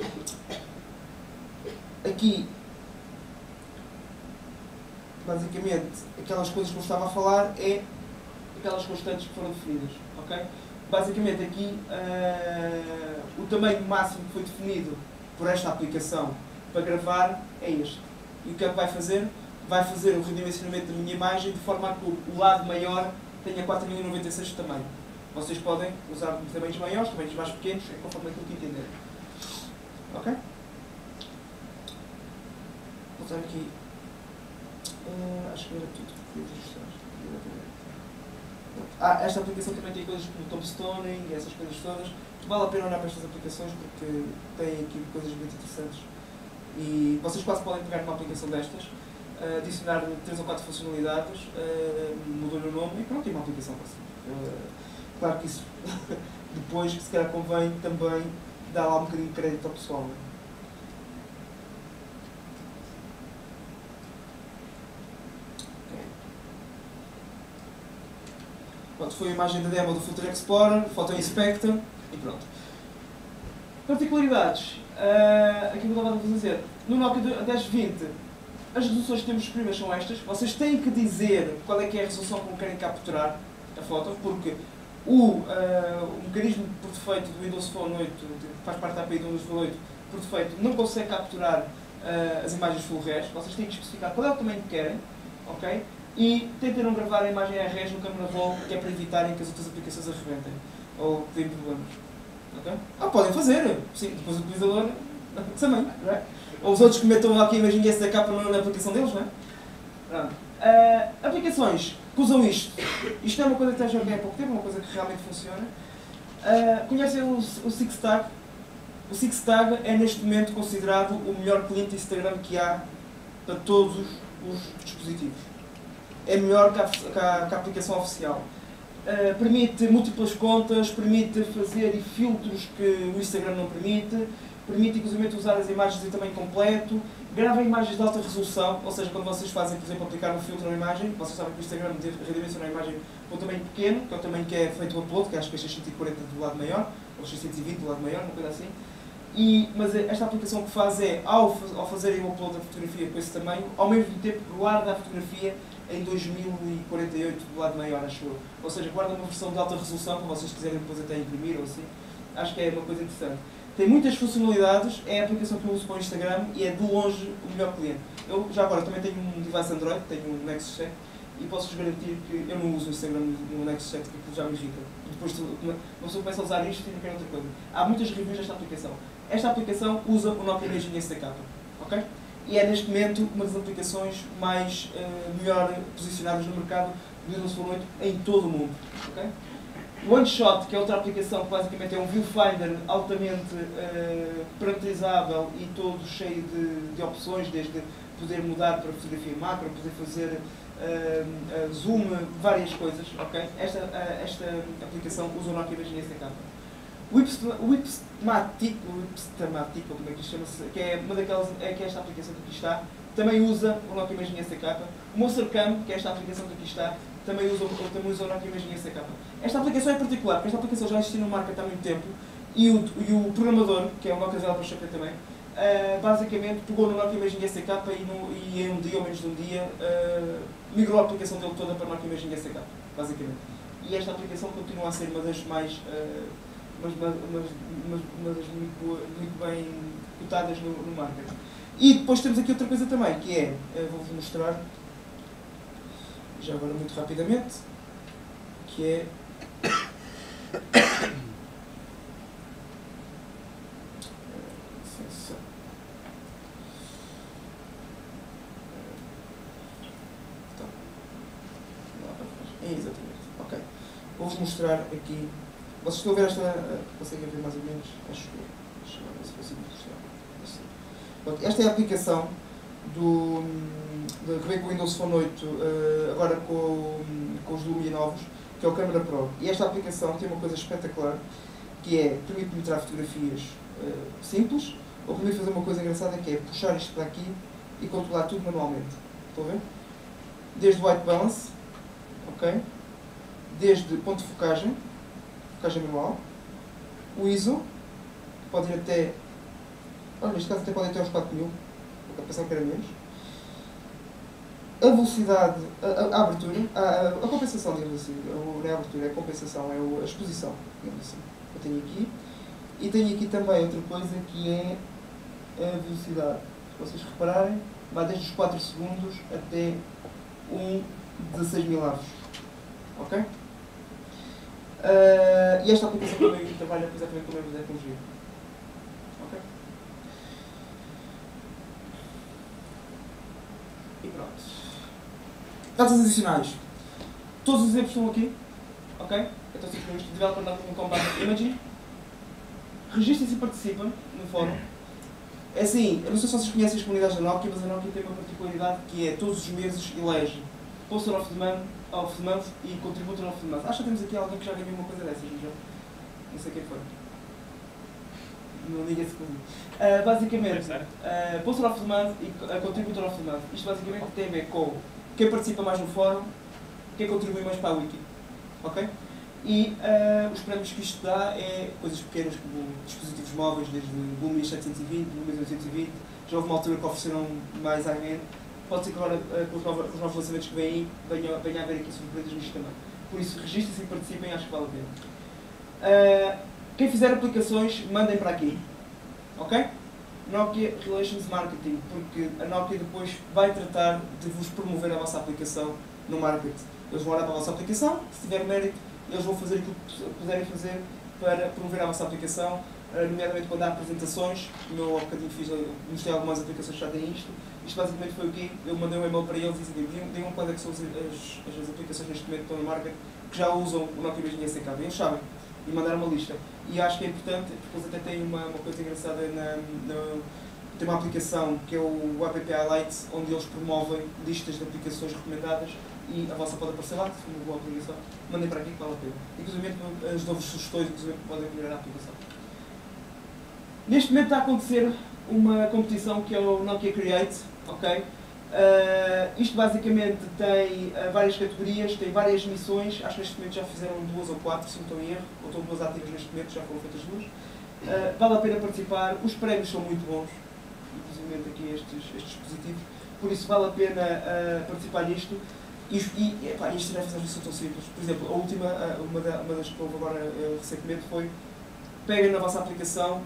aqui, basicamente, aquelas coisas que eu estava a falar é aquelas constantes que foram definidas, ok? Basicamente aqui, uh, o tamanho máximo que foi definido por esta aplicação para gravar é este. E o que é que vai fazer? Vai fazer o redimensionamento da minha imagem de forma a que o lado maior tenha quatro mil e noventa e seis de tamanho. Vocês podem usar tamanhos maiores, tamanhos mais pequenos, é conforme aquilo que entenderem. Ok? Vou voltar aqui. Uh, acho que era tudo. Ah, esta aplicação também tem coisas como tombstone e essas coisas todas. Vale a pena olhar para estas aplicações porque tem aqui coisas muito interessantes. E vocês quase podem pegar uma aplicação destas, uh, adicionar três ou quatro funcionalidades, uh, mudar o nome e pronto, tem uma aplicação para vocês. Uh, Claro que isso depois, se calhar convém também dar lá um bocadinho de crédito ao pessoal. Né? Okay. Pronto, foi a imagem da demo do Filter Explorer, Photo Inspector e pronto. Particularidades. Uh, aquilo que eu estava a dizer. No Nokia dez vinte As resoluções que temos disponíveis são estas. Vocês têm que dizer qual é que é a resolução como querem capturar a foto, porque o, uh, o mecanismo por defeito do Windows Phone oito, faz parte da A P I do Windows Phone oito, por defeito não consegue capturar uh, as imagens full res. Vocês têm que especificar qual é o tamanho que querem, ok? E tentem não gravar a imagem a res no Camera Pro, que é para evitarem que as outras aplicações arrebentem ou deem problemas. Okay? Ah, podem fazer, sim, depois o utilizador também, não é? Ou os outros que metam aqui a imagem S D K para não na aplicação deles, não é? Pronto. Uh, aplicações que usam isto. Isto é uma coisa que está a jogar há pouco tempo, uma coisa que realmente funciona. Uh, conhecem o, o six tag? O six tag é neste momento considerado o melhor cliente Instagram que há para todos os dispositivos. É melhor que a, que a, que a aplicação oficial. Uh, permite múltiplas contas, permite fazer filtros que o Instagram não permite. Permite, inclusive, usar as imagens de tamanho completo, grava imagens de alta resolução, ou seja, quando vocês fazem, por exemplo, aplicar um filtro na imagem, vocês sabem que o Instagram redimensiona a imagem para um tamanho pequeno, que é o tamanho que é feito o upload, que acho que é seiscentos e quarenta do lado maior, ou seiscentos e vinte do lado maior, uma coisa assim. E, mas esta aplicação que faz é, ao, ao fazerem o upload da fotografia com esse tamanho, ao mesmo tempo guarda a fotografia em dois mil e quarenta e oito do lado maior, acho eu. Ou seja, guarda uma versão de alta resolução, para vocês quiserem depois até imprimir ou assim. Acho que é uma coisa interessante. Tem muitas funcionalidades, é a aplicação que eu uso para o Instagram e é de longe o melhor cliente. Eu já agora também tenho um device Android, tenho um Nexus sete, e posso-vos garantir que eu não uso o Instagram no Nexus sete porque já me irrita. Depois uma pessoa começa a usar isto e não quer outra coisa. Há muitas reviews desta aplicação. Esta aplicação usa o Nokia Imaging S D K, ok? E é neste momento uma das aplicações mais uh, melhor posicionadas no mercado do Windows Phone oito em todo o mundo, ok? OneShot, que é outra aplicação que basicamente é um viewfinder altamente uh, parametrizável e todo cheio de, de opções, desde poder mudar para fotografia macro, poder fazer uh, uh, zoom, várias coisas, ok? Esta, uh, esta aplicação usa o Nokia Imaging S D K. O Whipstamatic, ou como é que isto chama-se, que é uma daquelas, é que é esta aplicação que aqui está, também usa o Nokia Imaging S D K. O MonsterCam, que é esta aplicação que aqui está, também usa, também usa o Nokia Imaging S D K. Esta aplicação é particular, porque esta aplicação já existe no mercado há muito tempo e o, e o programador, que é o Nokia Developer também, uh, basicamente pegou no Nokia Imaging S D K e, no, e em um dia ou menos de um dia uh, migrou a aplicação dele toda para o Nokia Imaging S D K, basicamente. E esta aplicação continua a ser uma das mais uh, umas, umas, umas, umas das muito, boa, muito bem cotadas no, no market. E depois temos aqui outra coisa também, que é, uh, vou-vos mostrar, já agora muito rapidamente, que é é exatamente, ok, vou-vos mostrar aqui, vocês estão a ver esta, conseguem ver mais ou menos, acho que deixa eu ver se consigo mostrar, esta é a aplicação do que vem com o Windows Phone oito, uh, agora com, com os Lumia novos, que é o Camera Pro. E esta aplicação tem uma coisa espetacular, que é, permite-me tirar fotografias uh, simples, ou permite fazer uma coisa engraçada, que é puxar isto para aqui e controlar tudo manualmente. Estão a ver? Desde o white balance, okay? Desde ponto de focagem, focagem manual, o I S O, pode ir até, olha, neste caso até pode ir até aos quatro mil, a pensar que era menos. A velocidade, a, a, a abertura, a, a compensação, digamos assim, não é a abertura, é a compensação, é a exposição, digamos assim, eu tenho aqui. E tenho aqui também outra coisa que é a velocidade. Se vocês repararem, vai desde os quatro segundos até um dezasseis milavos, ok? Uh, e esta aplicação também trabalha exatamente com a mesma tecnologia, ok? E pronto. Datas adicionais. Todos os exemplos estão aqui. Ok? Então se inscrevam no developer ponto org barra imaging. Registrem-se e participem no fórum. É assim, eu não sei se vocês conhecem as comunidades da Nokia, mas a Nokia tem uma particularidade que é todos os meses elege Poster of the Month e Contributor of the Month. Acho que temos aqui alguém que já ganhou uma coisa dessas, não? Não sei quem foi. Não diga-se comigo. Uh, basicamente, uh, Poster of the Month e Contributor of the Month. Isto basicamente tem a ver com quem participa mais no fórum, quem contribui mais para a wiki, ok? E uh, os prémios que isto dá é coisas pequenas como dispositivos móveis, desde o Lumia setecentos e vinte, o Lumia oitocentos e vinte, já houve uma altura que ofereceram mais a pode ser que agora, com os novos, novos lançamentos que vêm, venha, venha a haver aqui surpresas nisto também. Por isso, registrem-se e participem, acho que vale a pena. Uh, quem fizer aplicações, mandem para aqui. Ok? Nokia Relations Marketing, porque a Nokia depois vai tratar de vos promover a vossa aplicação no market. Eles vão olhar para a vossa aplicação, se tiver mérito, eles vão fazer aquilo que puderem fazer para promover a vossa aplicação, nomeadamente quando há apresentações. Eu há bocadinho fiz, mostrei algumas aplicações que já têm isto. Isto basicamente foi o que eu mandei um e-mail para eles e dizem, digam quais é que são as, as, as aplicações neste momento que estão no market que já usam o Nokia Imaging S D K. Eles sabem. E mandar uma lista. E acho que é importante, porque eles até têm uma, uma coisa engraçada, na, na, tem uma aplicação que é o App Highlight, onde eles promovem listas de aplicações recomendadas e a vossa pode aparecer lá, se for uma boa aplicação, mandem para aqui que vale a pena. Inclusive, as novas sugestões, inclusive, podem melhorar a aplicação. Neste momento está a acontecer uma competição que é o Nokia Create, ok? Uh, isto basicamente tem uh, várias categorias, tem várias missões, acho que neste momento já fizeram duas ou quatro, se não estou em erro, ou estão duas ativas neste momento, já foram feitas duas. Uh, vale a pena participar, os prémios são muito bons, inclusive aqui estes, estes dispositivos, por isso vale a pena uh, participar nisto. E, e epá, isto já fizeram são tão simples, por exemplo, a última, uh, uma, da, uma das que houve agora uh, recentemente foi, peguem na vossa aplicação,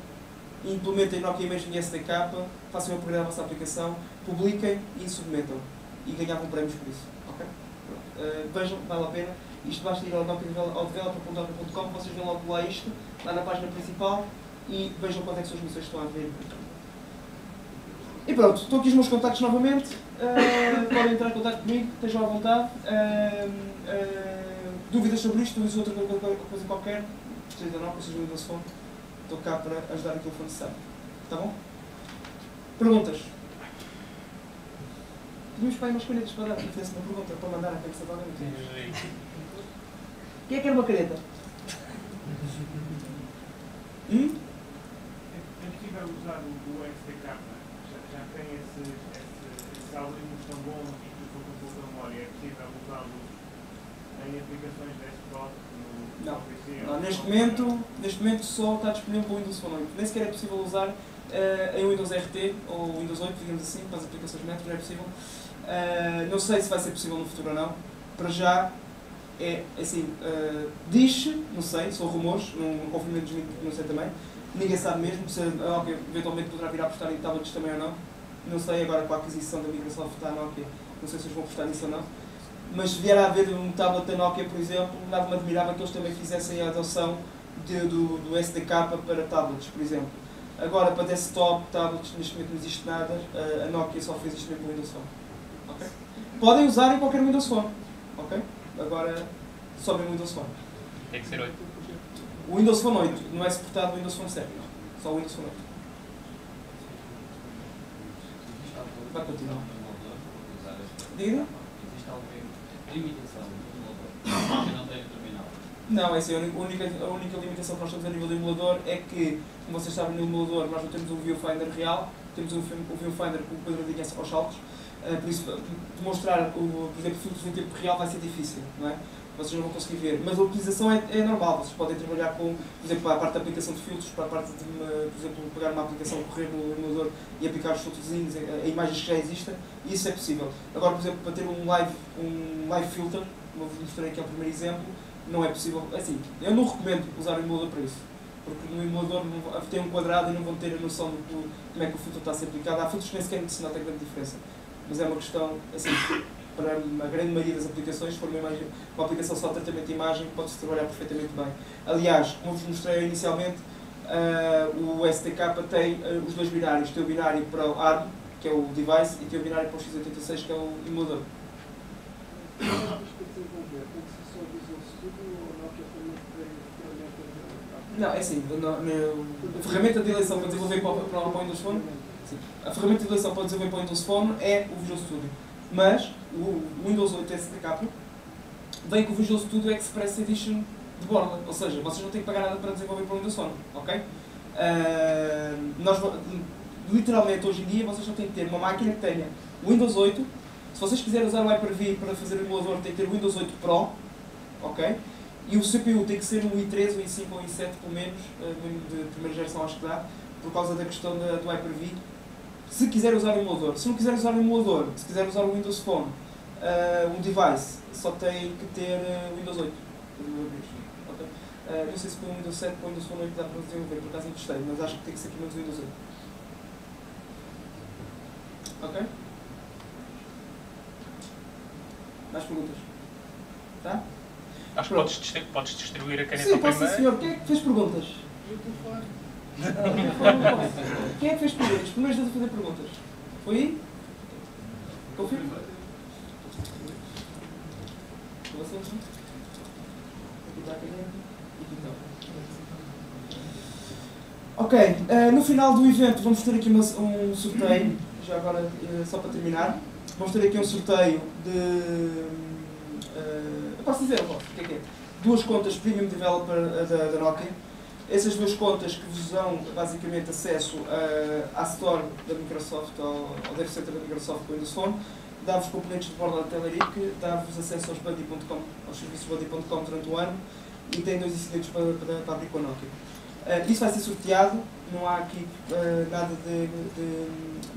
implementem Nokia Imaging S D K, façam o upgrade da vossa aplicação, publiquem e submetam. E ganhavam prémios por isso. Okay? Uh, vejam, vale a pena. Isto basta ir ao Nokia Developer ponto org, vocês vão logo lá isto, lá na página principal, e vejam quais é que são as missões que estão a ver. E pronto, estão aqui os meus contactos novamente. Uh, podem entrar em contacto comigo, estejam à vontade. Uh, uh, dúvidas sobre isto, dúvidas sobre outra coisa qualquer, seja da Nokia, seja do Windows Phone. Estou cá para ajudar aquilo que necessário. Está bom? Perguntas? Tínhamos para aí umas canetas para dar. Eu fiz uma pergunta para mandar a cabeça para alguém. Quem é que quer uma caneta? Hum? É possível usar o S D K? Já, já tem esses, esses, esses algoritmos tão bons e que usam pouco de memória. É possível usá-los em aplicações desktop? Não. Não. Neste, momento, neste momento só está disponível para o Windows Phone oito. Nem sequer é possível usar uh, em Windows R T ou Windows oito, digamos assim, para as aplicações V net, não é possível. Uh, não sei se vai ser possível no futuro ou não. Para já, é assim, uh, diz, não sei, são rumores, não confirmo dos porque não sei também. Ninguém sabe mesmo, se a Nokia eventualmente poderá vir a apostar em tablets também ou não. Não sei, agora com a aquisição da Microsoft está a Nokia, não sei se eles vão apostar nisso ou não. Mas se vier a haver um tablet da Nokia, por exemplo, nada me admirava que eles também fizessem a adoção de, do, do S D K para tablets, por exemplo. Agora, para desktop, tablets, neste momento não existe nada, a Nokia só fez isto mesmo no Windows Phone. Okay? Podem usar em qualquer Windows Phone, ok? Agora, só mesmo Windows Phone. Tem que ser oito. O Windows Phone oito, não é suportado o Windows Phone sete, não. Só o Windows Phone oito. Vai continuar. Diga? Limitação do emulador, não tem terminal. Não, é assim, a única, a única limitação que nós temos a nível do emulador é que, como vocês sabem, no emulador nós não temos um viewfinder real, temos um, um viewfinder com o quadradinho aos saltos, uh, por isso demonstrar, o, por exemplo, filtros em tempo real vai ser difícil, não é? Vocês não vão conseguir ver, mas a utilização é, é normal, vocês podem trabalhar com, por exemplo, para a parte da aplicação de filtros, para a parte de, uma, por exemplo, pegar uma aplicação, correr no emulador e aplicar os filtrozinhos a, a imagens que já existem, isso é possível. Agora, por exemplo, para ter um live, um live filter, como eu vos mostrei aqui ao primeiro exemplo, não é possível, assim, eu não recomendo usar o emulador para isso, porque no emulador tem um quadrado e não vão ter a noção de como é que o filtro está a ser aplicado, há filtros que nem sequer se nota grande diferença, mas é uma questão, assim, para a grande maioria das aplicações, se for uma, imagem, uma aplicação só de tratamento de imagem, pode-se trabalhar perfeitamente bem. Aliás, como vos mostrei inicialmente, uh, o S D K tem uh, os dois binários. Tem o binário para o ARM, que é o device, e tem o binário para o x oitenta e seis, que é o emulador. Não, é assim, a ferramenta de eleição para desenvolver para o Windows Phone, sim, a ferramenta de eleição para desenvolver para o Windows Phone é o Visual Studio. Mas o Windows oito S D K vem com o Visual Studio Express Edition de borla, ou seja, vocês não têm que pagar nada para desenvolver para o Windows Phone, ok? Uh, nós, literalmente, hoje em dia, vocês só têm que ter uma máquina que tenha Windows oito, se vocês quiserem usar o Hyper-V para fazer o emulador, tem que ter Windows oito Pro, ok? E o C P U tem que ser um i três, um i cinco ou um i sete, pelo menos, de primeira geração acho que dá, por causa da questão da, do Hyper-V. se quiser usar um emulador. Se não quiser usar um emulador, se quiser usar o Windows Phone, uh, um device, só tem que ter uh, Windows oito. Okay. Uh, não sei se com o Windows sete ou o Windows Phone oito dá para desenvolver, por acaso não testei, mas acho que tem que ser pelo menos o Windows oito. Ok? Mais perguntas? Tá? Acho que podes distribuir, podes distribuir a caneta ao primeiro. Sim, posso, senhor. Quem é que fez perguntas? Eu estou fora. Ah, quem é que fez perguntas? Primeiro de fazer perguntas. Foi aí? Confirmo? Ok, uh, no final do evento vamos ter aqui uma, um sorteio, já agora uh, só para terminar. Vamos ter aqui um sorteio de... Uh, eu posso dizer, eu posso, o que é que é? Duas contas Premium Developer uh, da, da Nokia. Essas duas contas que vos dão basicamente acesso uh, à Store da Microsoft, ao, ao Dev Center da Microsoft com o Windows Phone, dá-vos componentes de borda da Telerik, dá-vos acesso aos, aos serviços buddy ponto com durante o ano e tem dois incidentes para, para, para abrir com a Nokia. Uh, isso vai ser sorteado, não há aqui uh, nada de, de,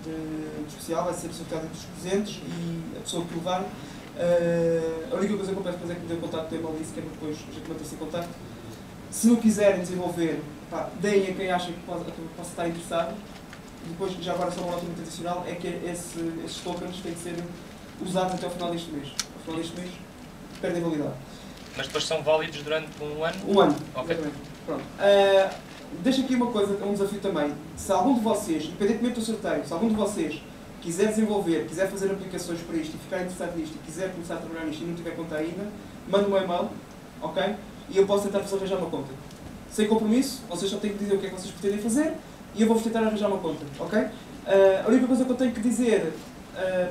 de especial, vai ser sorteado entre os presentes e a pessoa que levar. Uh, a única coisa que eu peço depois é que me dê o contacto do e-mail, que é depois a gente mantém-se em contacto. Se não quiserem desenvolver, pá, deem a quem acha que possa estar interessado. Depois, já agora só uma nota muito adicional, é que esse, esses tokens têm que ser usados até ao final deste mês. Ao final deste mês, perdem validade. Mas depois são válidos durante um ano? Um ano, okay. Pronto. Uh, deixo aqui uma coisa, um desafio também. Se algum de vocês, independentemente do sorteio, se algum de vocês quiser desenvolver, quiser fazer aplicações para isto e ficar interessado nisto e quiser começar a trabalhar nisto e não tiver conta ainda, manda-me um e-mail, ok? E eu posso tentar-vos arranjar uma conta. Sem compromisso, vocês só têm que dizer o que é que vocês pretendem fazer e eu vou-vos tentar arranjar uma conta, ok? Uh, a única coisa que eu tenho que dizer, uh,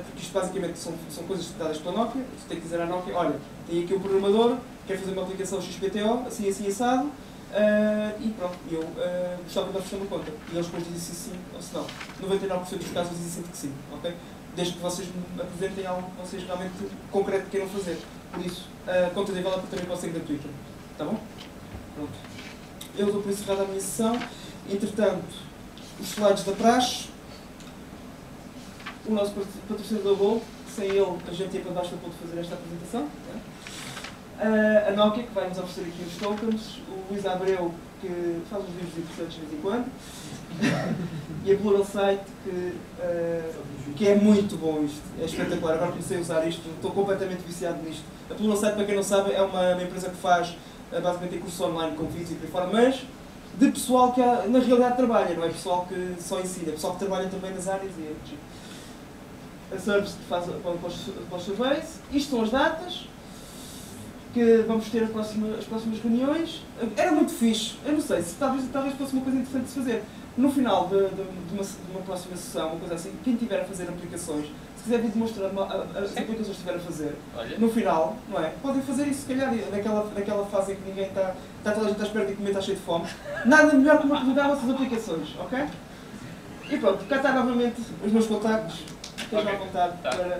porque isto basicamente são, são coisas dadas pela Nokia, você tem que dizer à Nokia, olha, tem aqui um programador, quer fazer uma aplicação X P T O, assim, assim, assado, Uh, e pronto, eu uh, gostava de dar-vos uma conta. E eles depois dizem sim ou se não. noventa e nove por cento dos casos dizem sempre que sim, ok? Desde que vocês me apresentem algo que vocês realmente concreto queiram fazer. Por isso, a uh, conta de Vela também pode ser gratuita. Tá bom? Pronto. Eu dou por encerrada a minha sessão. Entretanto, os slides da praxe. O nosso patrocinador Gol, sem ele a gente ia para baixo para poder fazer esta apresentação. Né? Uh, a Nokia, que vai nos oferecer aqui os tokens, o Luís Abreu, que faz uns vídeos interessantes de vez em quando, e a PluralSite, que, uh, que é muito bom isto, é espetacular, agora comecei a usar isto, estou completamente viciado nisto. A PluralSite, para quem não sabe, é uma, uma empresa que faz basicamente cursos online com vídeos e por aí fora, mas de pessoal que na realidade trabalha, não é pessoal que só ensina, é pessoal que trabalha também nas áreas e a service que faz para os surveys. Isto são as datas que vamos ter as próximas, as próximas reuniões. Era muito fixe, eu não sei, se talvez, talvez fosse uma coisa interessante de se fazer. No final de, de, de, uma, de uma próxima sessão, uma coisa assim, quem estiver a fazer aplicações, se quiser demonstrar uma, a, as aplicações que estiver a fazer, olha, no final, não é? Podem fazer isso, se calhar, naquela, naquela fase em que ninguém está, está toda a gente à espera de comer, está cheio de fome. Nada melhor que recomendar vossas aplicações, ok? E pronto, cá está novamente os meus contactos, estejam à vontade para...